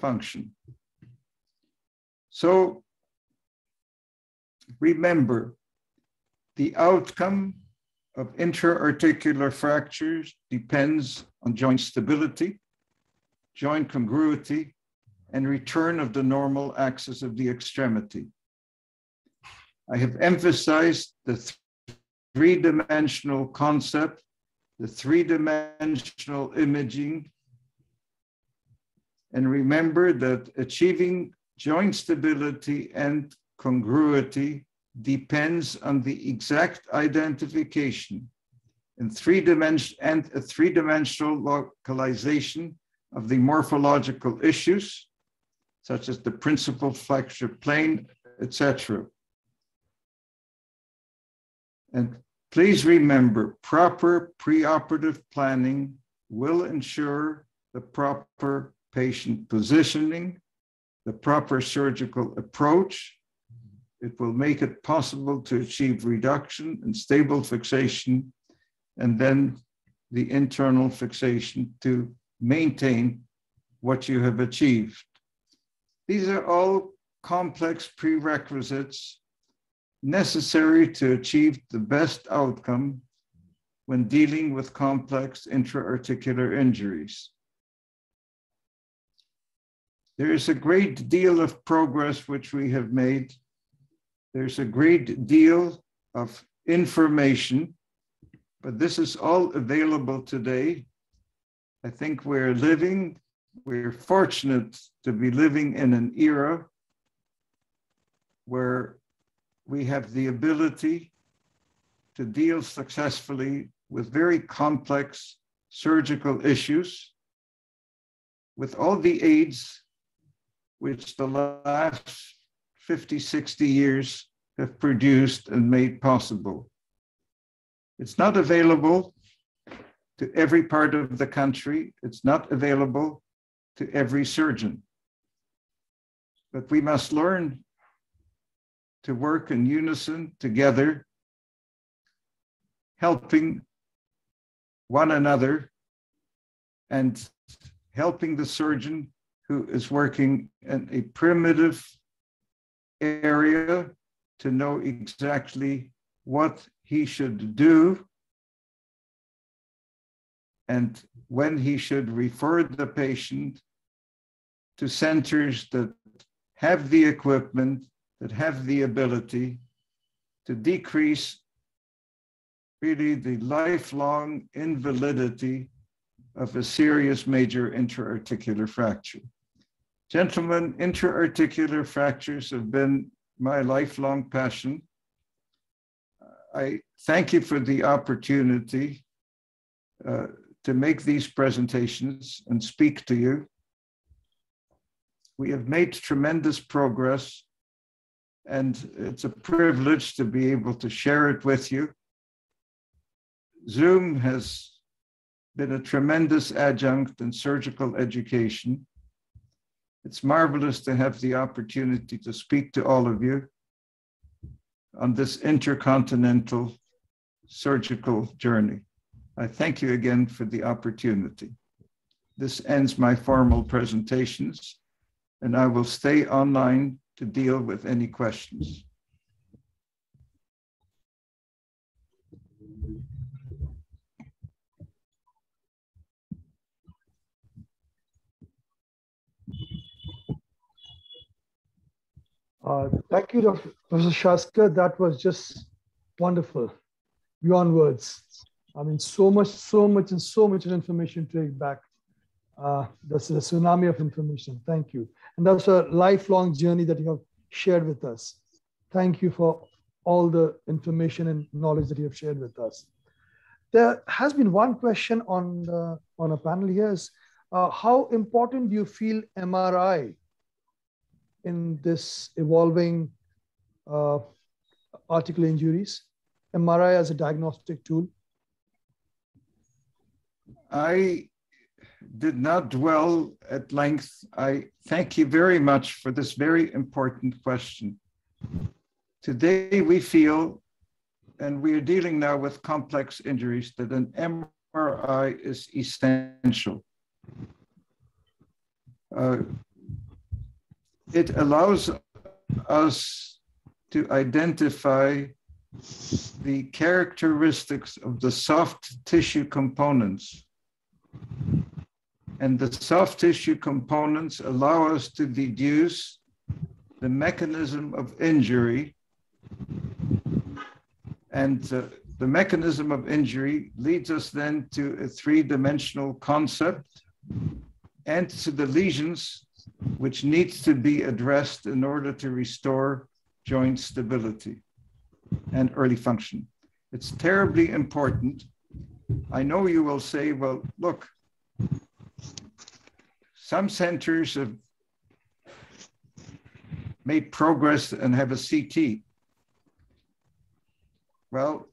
function. So remember, the outcome of intra-articular fractures depends on joint stability, joint congruity, and return of the normal axis of the extremity. I have emphasized the three-dimensional concept, the three-dimensional imaging, and remember that achieving joint stability and congruity depends on the exact identification and a three-dimensional localization of the morphological issues, such as the principal flexure plane, etc. And please remember, proper preoperative planning will ensure the proper patient positioning, the proper surgical approach. It will make it possible to achieve reduction and stable fixation, and then the internal fixation to maintain what you have achieved. These are all complex prerequisites necessary to achieve the best outcome when dealing with complex intra-articular injuries. There is a great deal of progress which we have made. There's a great deal of information, but this is all available today. I think we're fortunate to be living in an era where we have the ability to deal successfully with very complex surgical issues, with all the aids which the last 50, 60 years have produced and made possible. It's not available to every part of the country. It's not available to every surgeon. But we must learn to work in unison together, helping one another and helping the surgeon who is working in a primitive area to know exactly what he should do and when he should refer the patient to centers that have the equipment, that have the ability to decrease really the lifelong invalidity of a serious major intra-articular fracture. Gentlemen, intra-articular fractures have been my lifelong passion. I thank you for the opportunity to make these presentations and speak to you. We have made tremendous progress, and it's a privilege to be able to share it with you. Zoom has been a tremendous adjunct in surgical education. It's marvelous to have the opportunity to speak to all of you on this intercontinental surgical journey. I thank you again for the opportunity. This ends my formal presentations, and I will stay online to deal with any questions. Thank you, Dr. Schatzker. That was just wonderful, beyond words. I mean, so much information to take back. That's a tsunami of information. Thank you. And that's a lifelong journey that you have shared with us. Thank you for all the information and knowledge that you have shared with us. There has been one question on a panel here is, how important do you feel MRI in this evolving articular injuries, MRI as a diagnostic tool? I did not dwell at length. I thank you very much for this very important question. Today we feel, and we are dealing now with complex injuries, that an MRI is essential. It allows us to identify the characteristics of the soft tissue components and the soft tissue components allow us to deduce the mechanism of injury, and the mechanism of injury leads us then to a three-dimensional concept and to the lesions which needs to be addressed in order to restore joint stability and early function. It's terribly important. I know you will say, well, look, some centers have made progress and have a CT. Well,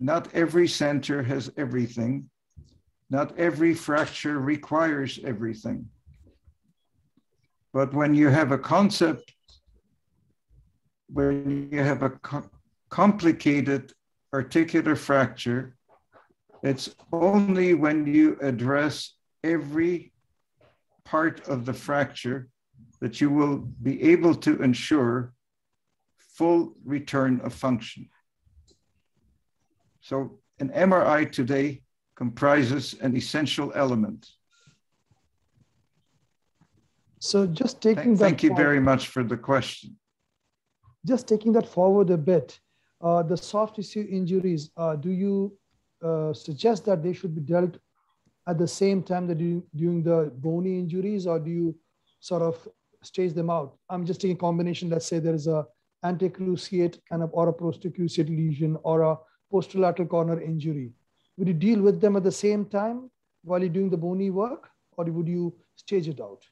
not every center has everything. Not every fracture requires everything. But when you have a concept, when you have a complicated articular fracture, it's only when you address every part of the fracture that you will be able to ensure full return of function. So an MRI today comprises an essential element. So just taking thank you very much for the question. Just taking that forward a bit, the soft tissue injuries, do you suggest that they should be dealt at the same time that you doing the bony injuries, or do you sort of stage them out? I'm just taking a combination. Let's say there is a anticruciate kind of, or a prostacruciate lesion, or a posterolateral corner injury. Would you deal with them at the same time while you're doing the bony work, or would you stage it out?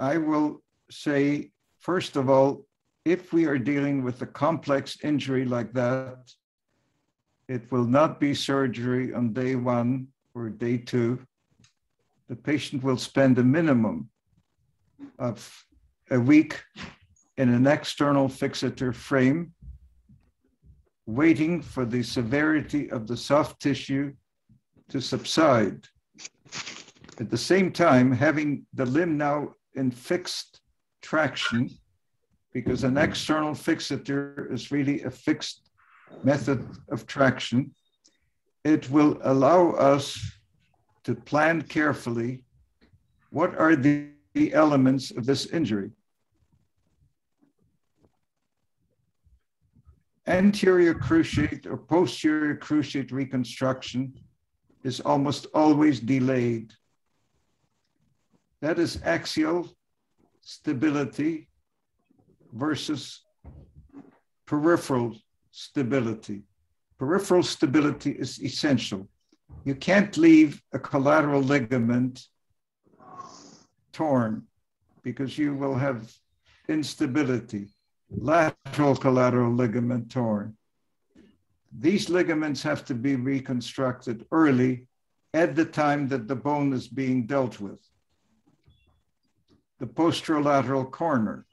I will say, first of all, if we are dealing with a complex injury like that, it will not be surgery on day one or day two. The patient will spend a minimum of a week in an external fixator frame, waiting for the severity of the soft tissue to subside. At the same time, having the limb now in fixed traction, because an external fixator is really a fixed method of traction, it will allow us to plan carefully what are the elements of this injury. Anterior cruciate or posterior cruciate reconstruction is almost always delayed. That is axial stability versus peripheral stability. Peripheral stability is essential. You can't leave a collateral ligament torn because you will have instability. Lateral collateral ligament torn. These ligaments have to be reconstructed early at the time that the bone is being dealt with. The posterolateral corner.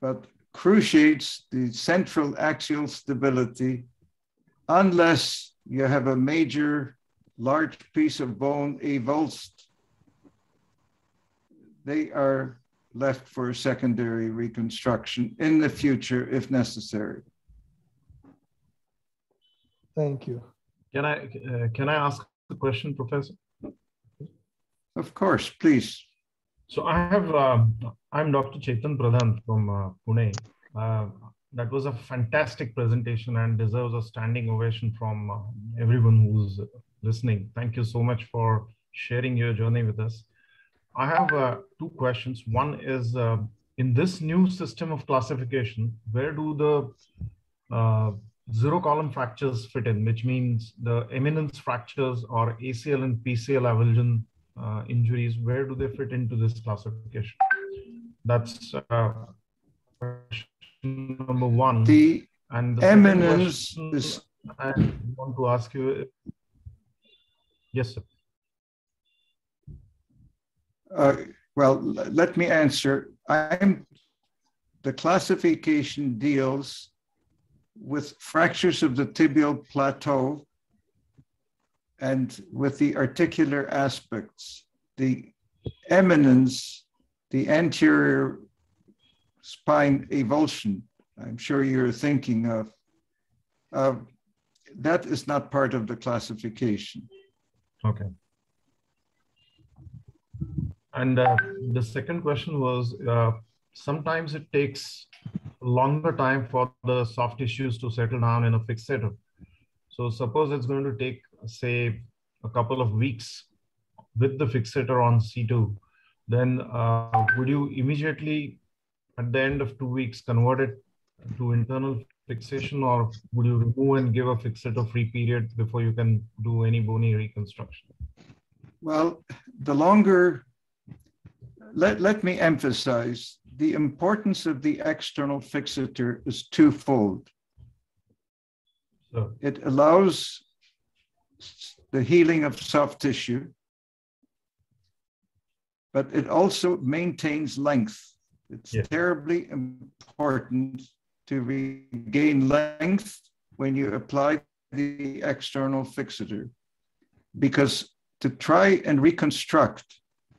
But cruciates, the central axial stability, unless you have a major large piece of bone avulsed, they are left for secondary reconstruction in the future if necessary. Thank you. Can I ask a question, Professor? Of course, please. So I have, I'm Dr. Chetan Pradhan from Pune. That was a fantastic presentation and deserves a standing ovation from everyone who's listening. Thank you so much for sharing your journey with us. I have two questions. One is, in this new system of classification, where do the zero column fractures fit in, which means the eminence fractures or ACL and PCL avulsion injuries, where do they fit into this classification? That's question number one. The eminence is... I want to ask you... If... Yes, sir. Well, let me answer. The classification deals with fractures of the tibial plateau and with the articular aspects. The eminence, the anterior spine avulsion, I'm sure you're thinking of, that is not part of the classification. Okay. And the second question was, sometimes it takes longer time for the soft tissues to settle down in a fixed setup. So suppose it's going to take, say, a couple of weeks with the fixator on C2, then would you immediately at the end of 2 weeks convert it to internal fixation, or would you remove and give a fixator free period before you can do any bony reconstruction? Well, the longer, let me emphasize, the importance of the external fixator is twofold. So it allows the healing of soft tissue, but it also maintains length. It's terribly important to regain length when you apply the external fixator, because to try and reconstruct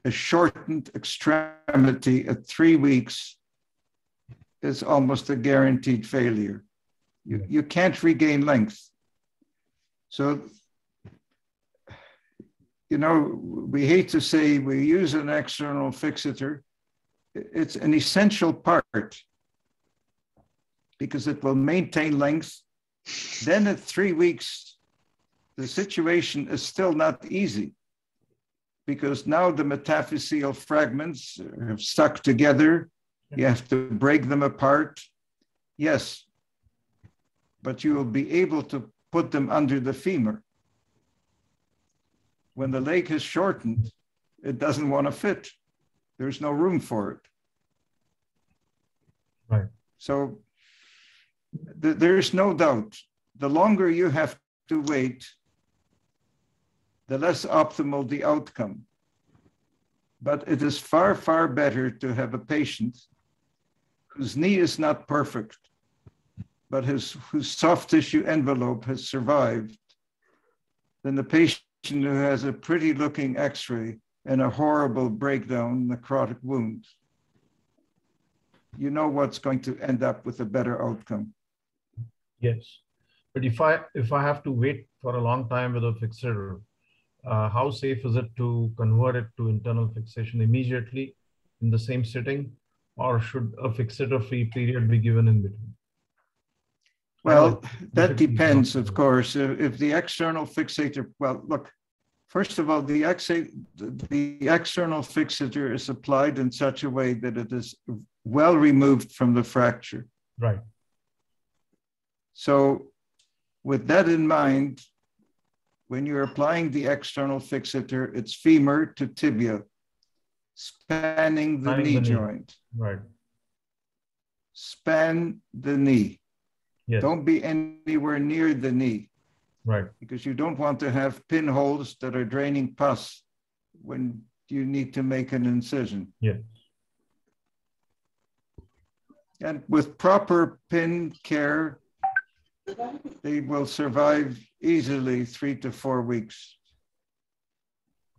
a shortened extremity at 3 weeks is almost a guaranteed failure. You can't regain length. So, you know, we hate to say we use an external fixator. It's an essential part because it will maintain length. Then at 3 weeks, the situation is still not easy because now the metaphyseal fragments have stuck together. You have to break them apart. Yes, but you will be able to put them under the femur. When the leg is shortened, it doesn't want to fit. There's no room for it. Right. So there's no doubt, the longer you have to wait, the less optimal the outcome. But it is far, far better to have a patient whose knee is not perfect, but whose soft tissue envelope has survived, than the patient who has a pretty looking x-ray and a horrible breakdown, necrotic wound. You know what's going to end up with a better outcome. Yes, but if I have to wait for a long time with a fixator, how safe is it to convert it to internal fixation immediately in the same sitting, or should a fixator-free period be given in between? Well, that depends, of course. If the external fixator, well, look, first of all, the external fixator is applied in such a way that it is well removed from the fracture. Right. So with that in mind, when you're applying the external fixator, it's femur to tibia, spanning the knee joint. Right. Span the knee. Yes. Don't be anywhere near the knee. Right. Because you don't want to have pinholes that are draining pus when you need to make an incision. Yes. And with proper pin care, they will survive easily 3 to 4 weeks.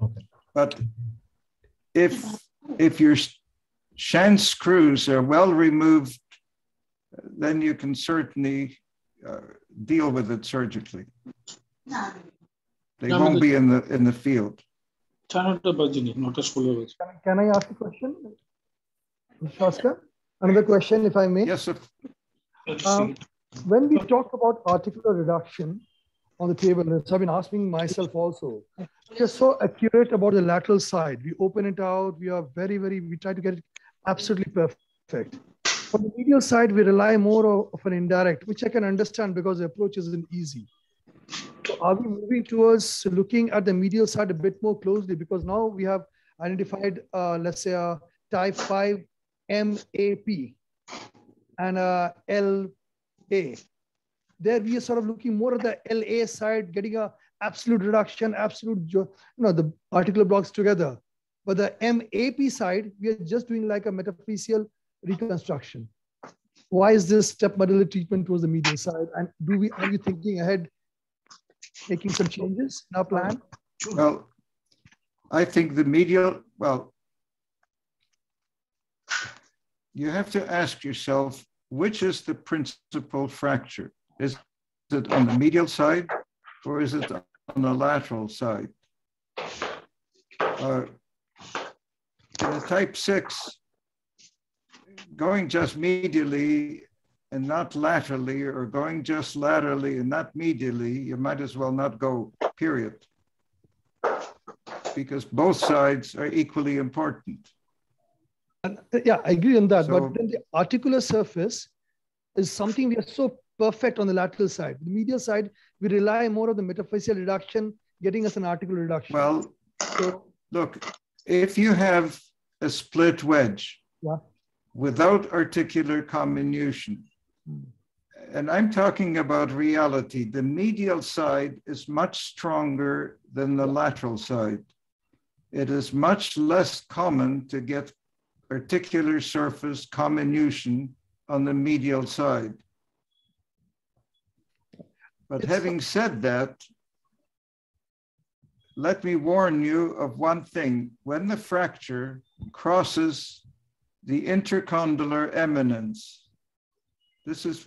Okay. But if your shank screws are well removed, then you can certainly deal with it surgically. They won't be in the field. Can I ask a question, Shashkar? Another question, if I may. Yes, sir. When we talk about articular reduction on the table, I've been asking myself also, we are so accurate about the lateral side. We open it out. We are very, very, we try to get it absolutely perfect. On the medial side, we rely more of an indirect, which I can understand because the approach isn't easy. So are we moving towards looking at the medial side a bit more closely? Because now we have identified, let's say, a type 5 MAP and a LA. There we are sort of looking more at the LA side, getting an absolute reduction, absolute, you know, the articular blocks together. But the MAP side, we are just doing like a metaphyseal reconstruction. Why is this step modality treatment towards the medial side? And are you thinking ahead, making some changes in our plan? Well, I think the medial, well, you have to ask yourself, which is the principal fracture? Is it on the medial side or is it on the lateral side? The type 6, going just medially and not laterally, or going just laterally and not medially, you might as well not go, period. Because both sides are equally important. Yeah, I agree on that. So, but then the articular surface is something we are so perfect on the lateral side. The medial side, we rely more on the metaphyseal reduction, getting us an articular reduction. Well, so, look, if you have a split wedge without articular comminution, and I'm talking about reality, the medial side is much stronger than the lateral side. It is much less common to get articular surface comminution on the medial side. But having said that, let me warn you of one thing. When the fracture crosses the intercondylar eminence, this is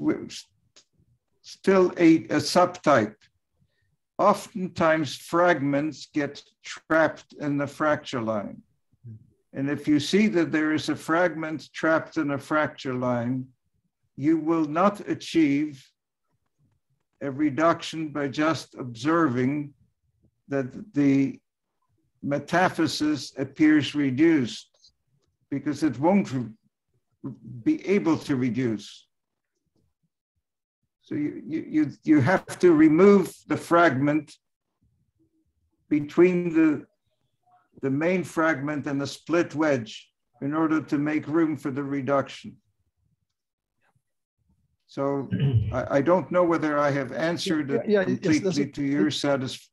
still a subtype. Oftentimes fragments get trapped in the fracture line. And if you see that there is a fragment trapped in a fracture line, you will not achieve a reduction by just observing that the metaphysis appears reduced, because it won't be able to reduce. So you have to remove the fragment between the main fragment and the split wedge in order to make room for the reduction. So I don't know whether I have answered it completely to your satisfaction.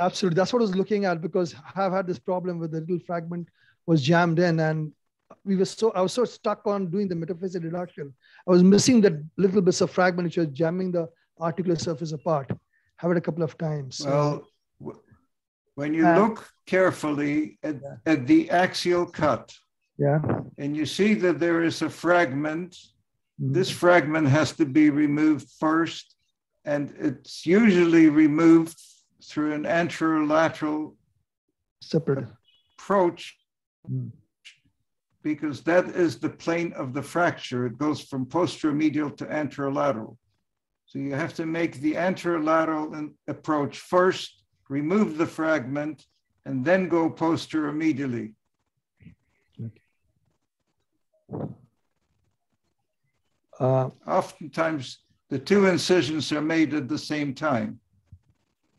Absolutely, that's what I was looking at, because I've had this problem with the little fragment was jammed in, and I was so stuck on doing the metaphyseal reduction. I was missing that little bits of fragment which was jamming the articular surface apart. Have it a couple of times. So. Well, when you look carefully at the axial cut, and you see that there is a fragment, this fragment has to be removed first, and it's usually removed through an anterolateral approach, because that is the plane of the fracture. It goes from posteromedial to anterolateral. So you have to make the anterolateral approach first, remove the fragment, and then go posteromedially. Okay. Oftentimes, the two incisions are made at the same time.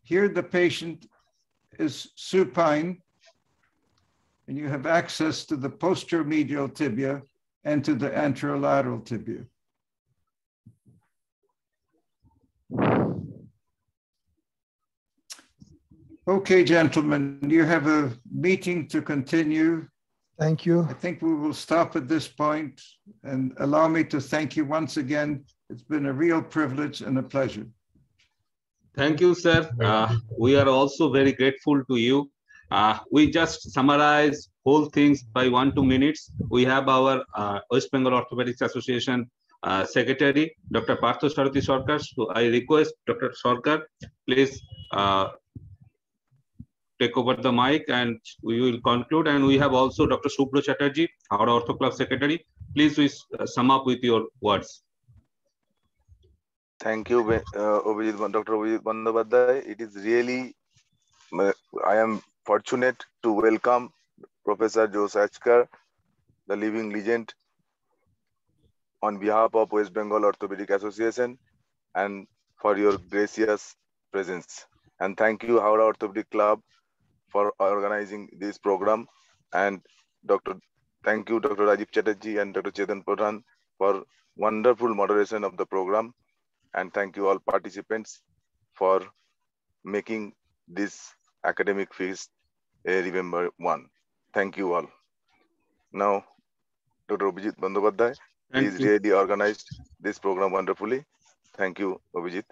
Here, the patient is supine, and you have access to the posteromedial tibia and to the anterolateral tibia. Okay, gentlemen, you have a meeting to continue. Thank you. I think we will stop at this point, and allow me to thank you once again. It's been a real privilege and a pleasure. Thank you, sir. We are also very grateful to you. We just summarize whole things by 1-2 minutes. We have our West Bengal Orthopedics Association Secretary, Dr. Partho Sarathi Sarkar. So I request Dr. Sarkar, please take over the mic, and we will conclude. And we have also Dr. Shubhra Chatterjee, our Ortho Club Secretary. Please sum up with your words. Thank you, Dr. Abhijit Bandhavadhyay. It is really, I am fortunate to welcome Professor Josh Achkar, the living legend, on behalf of West Bengal Orthopedic Association, and for your gracious presence. And thank you, Howrah Orthopedic Club, for organizing this program. And thank you, Dr. Rajiv Chatterjee and Dr. Chetan Pradhan, for wonderful moderation of the program. And thank you all participants for making this academic feast a remember one. Thank you all. Now, Dr. Abhijit Bandhavadhyay, he's really organized this program wonderfully. Thank you, Abhijit.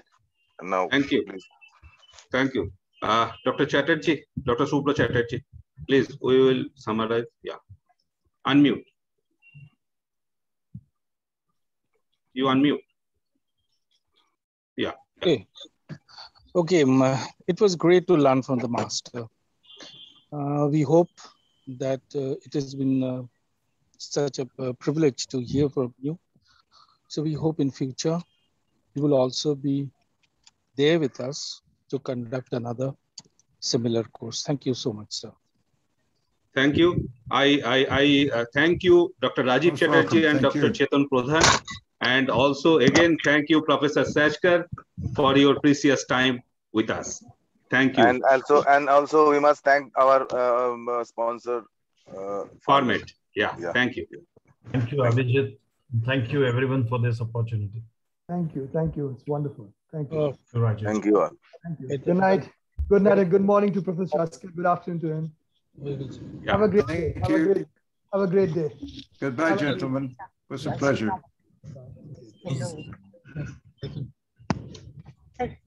And now, thank you. Please. Thank you. Dr. Chatterjee, Dr. Shubhra Chatterjee, please, we will summarize. Yeah. Unmute. You unmute. Yeah. Okay. It was great to learn from the master. We hope that it has been such a privilege to hear from you. So we hope in future you will also be there with us to conduct another similar course. Thank you so much, sir. Thank you. I thank you, Dr. Rajiv Chatterjee and Dr. Chetan Pradhan. And also, again, thank you, Professor Schatzker, for your precious time with us. Thank you. And also, we must thank our sponsor. Pharmed. Yeah, thank you. Thank you, Abhijit. Thank you, everyone, for this opportunity. Thank you. Thank you. It's wonderful. Thank you. Thank you all. Thank you. Good night. Good night and good morning to Professor Schatzker. Good afternoon to him. Yeah. Have a great day. Have a great day. Goodbye, gentlemen. It was a pleasure. Thank you.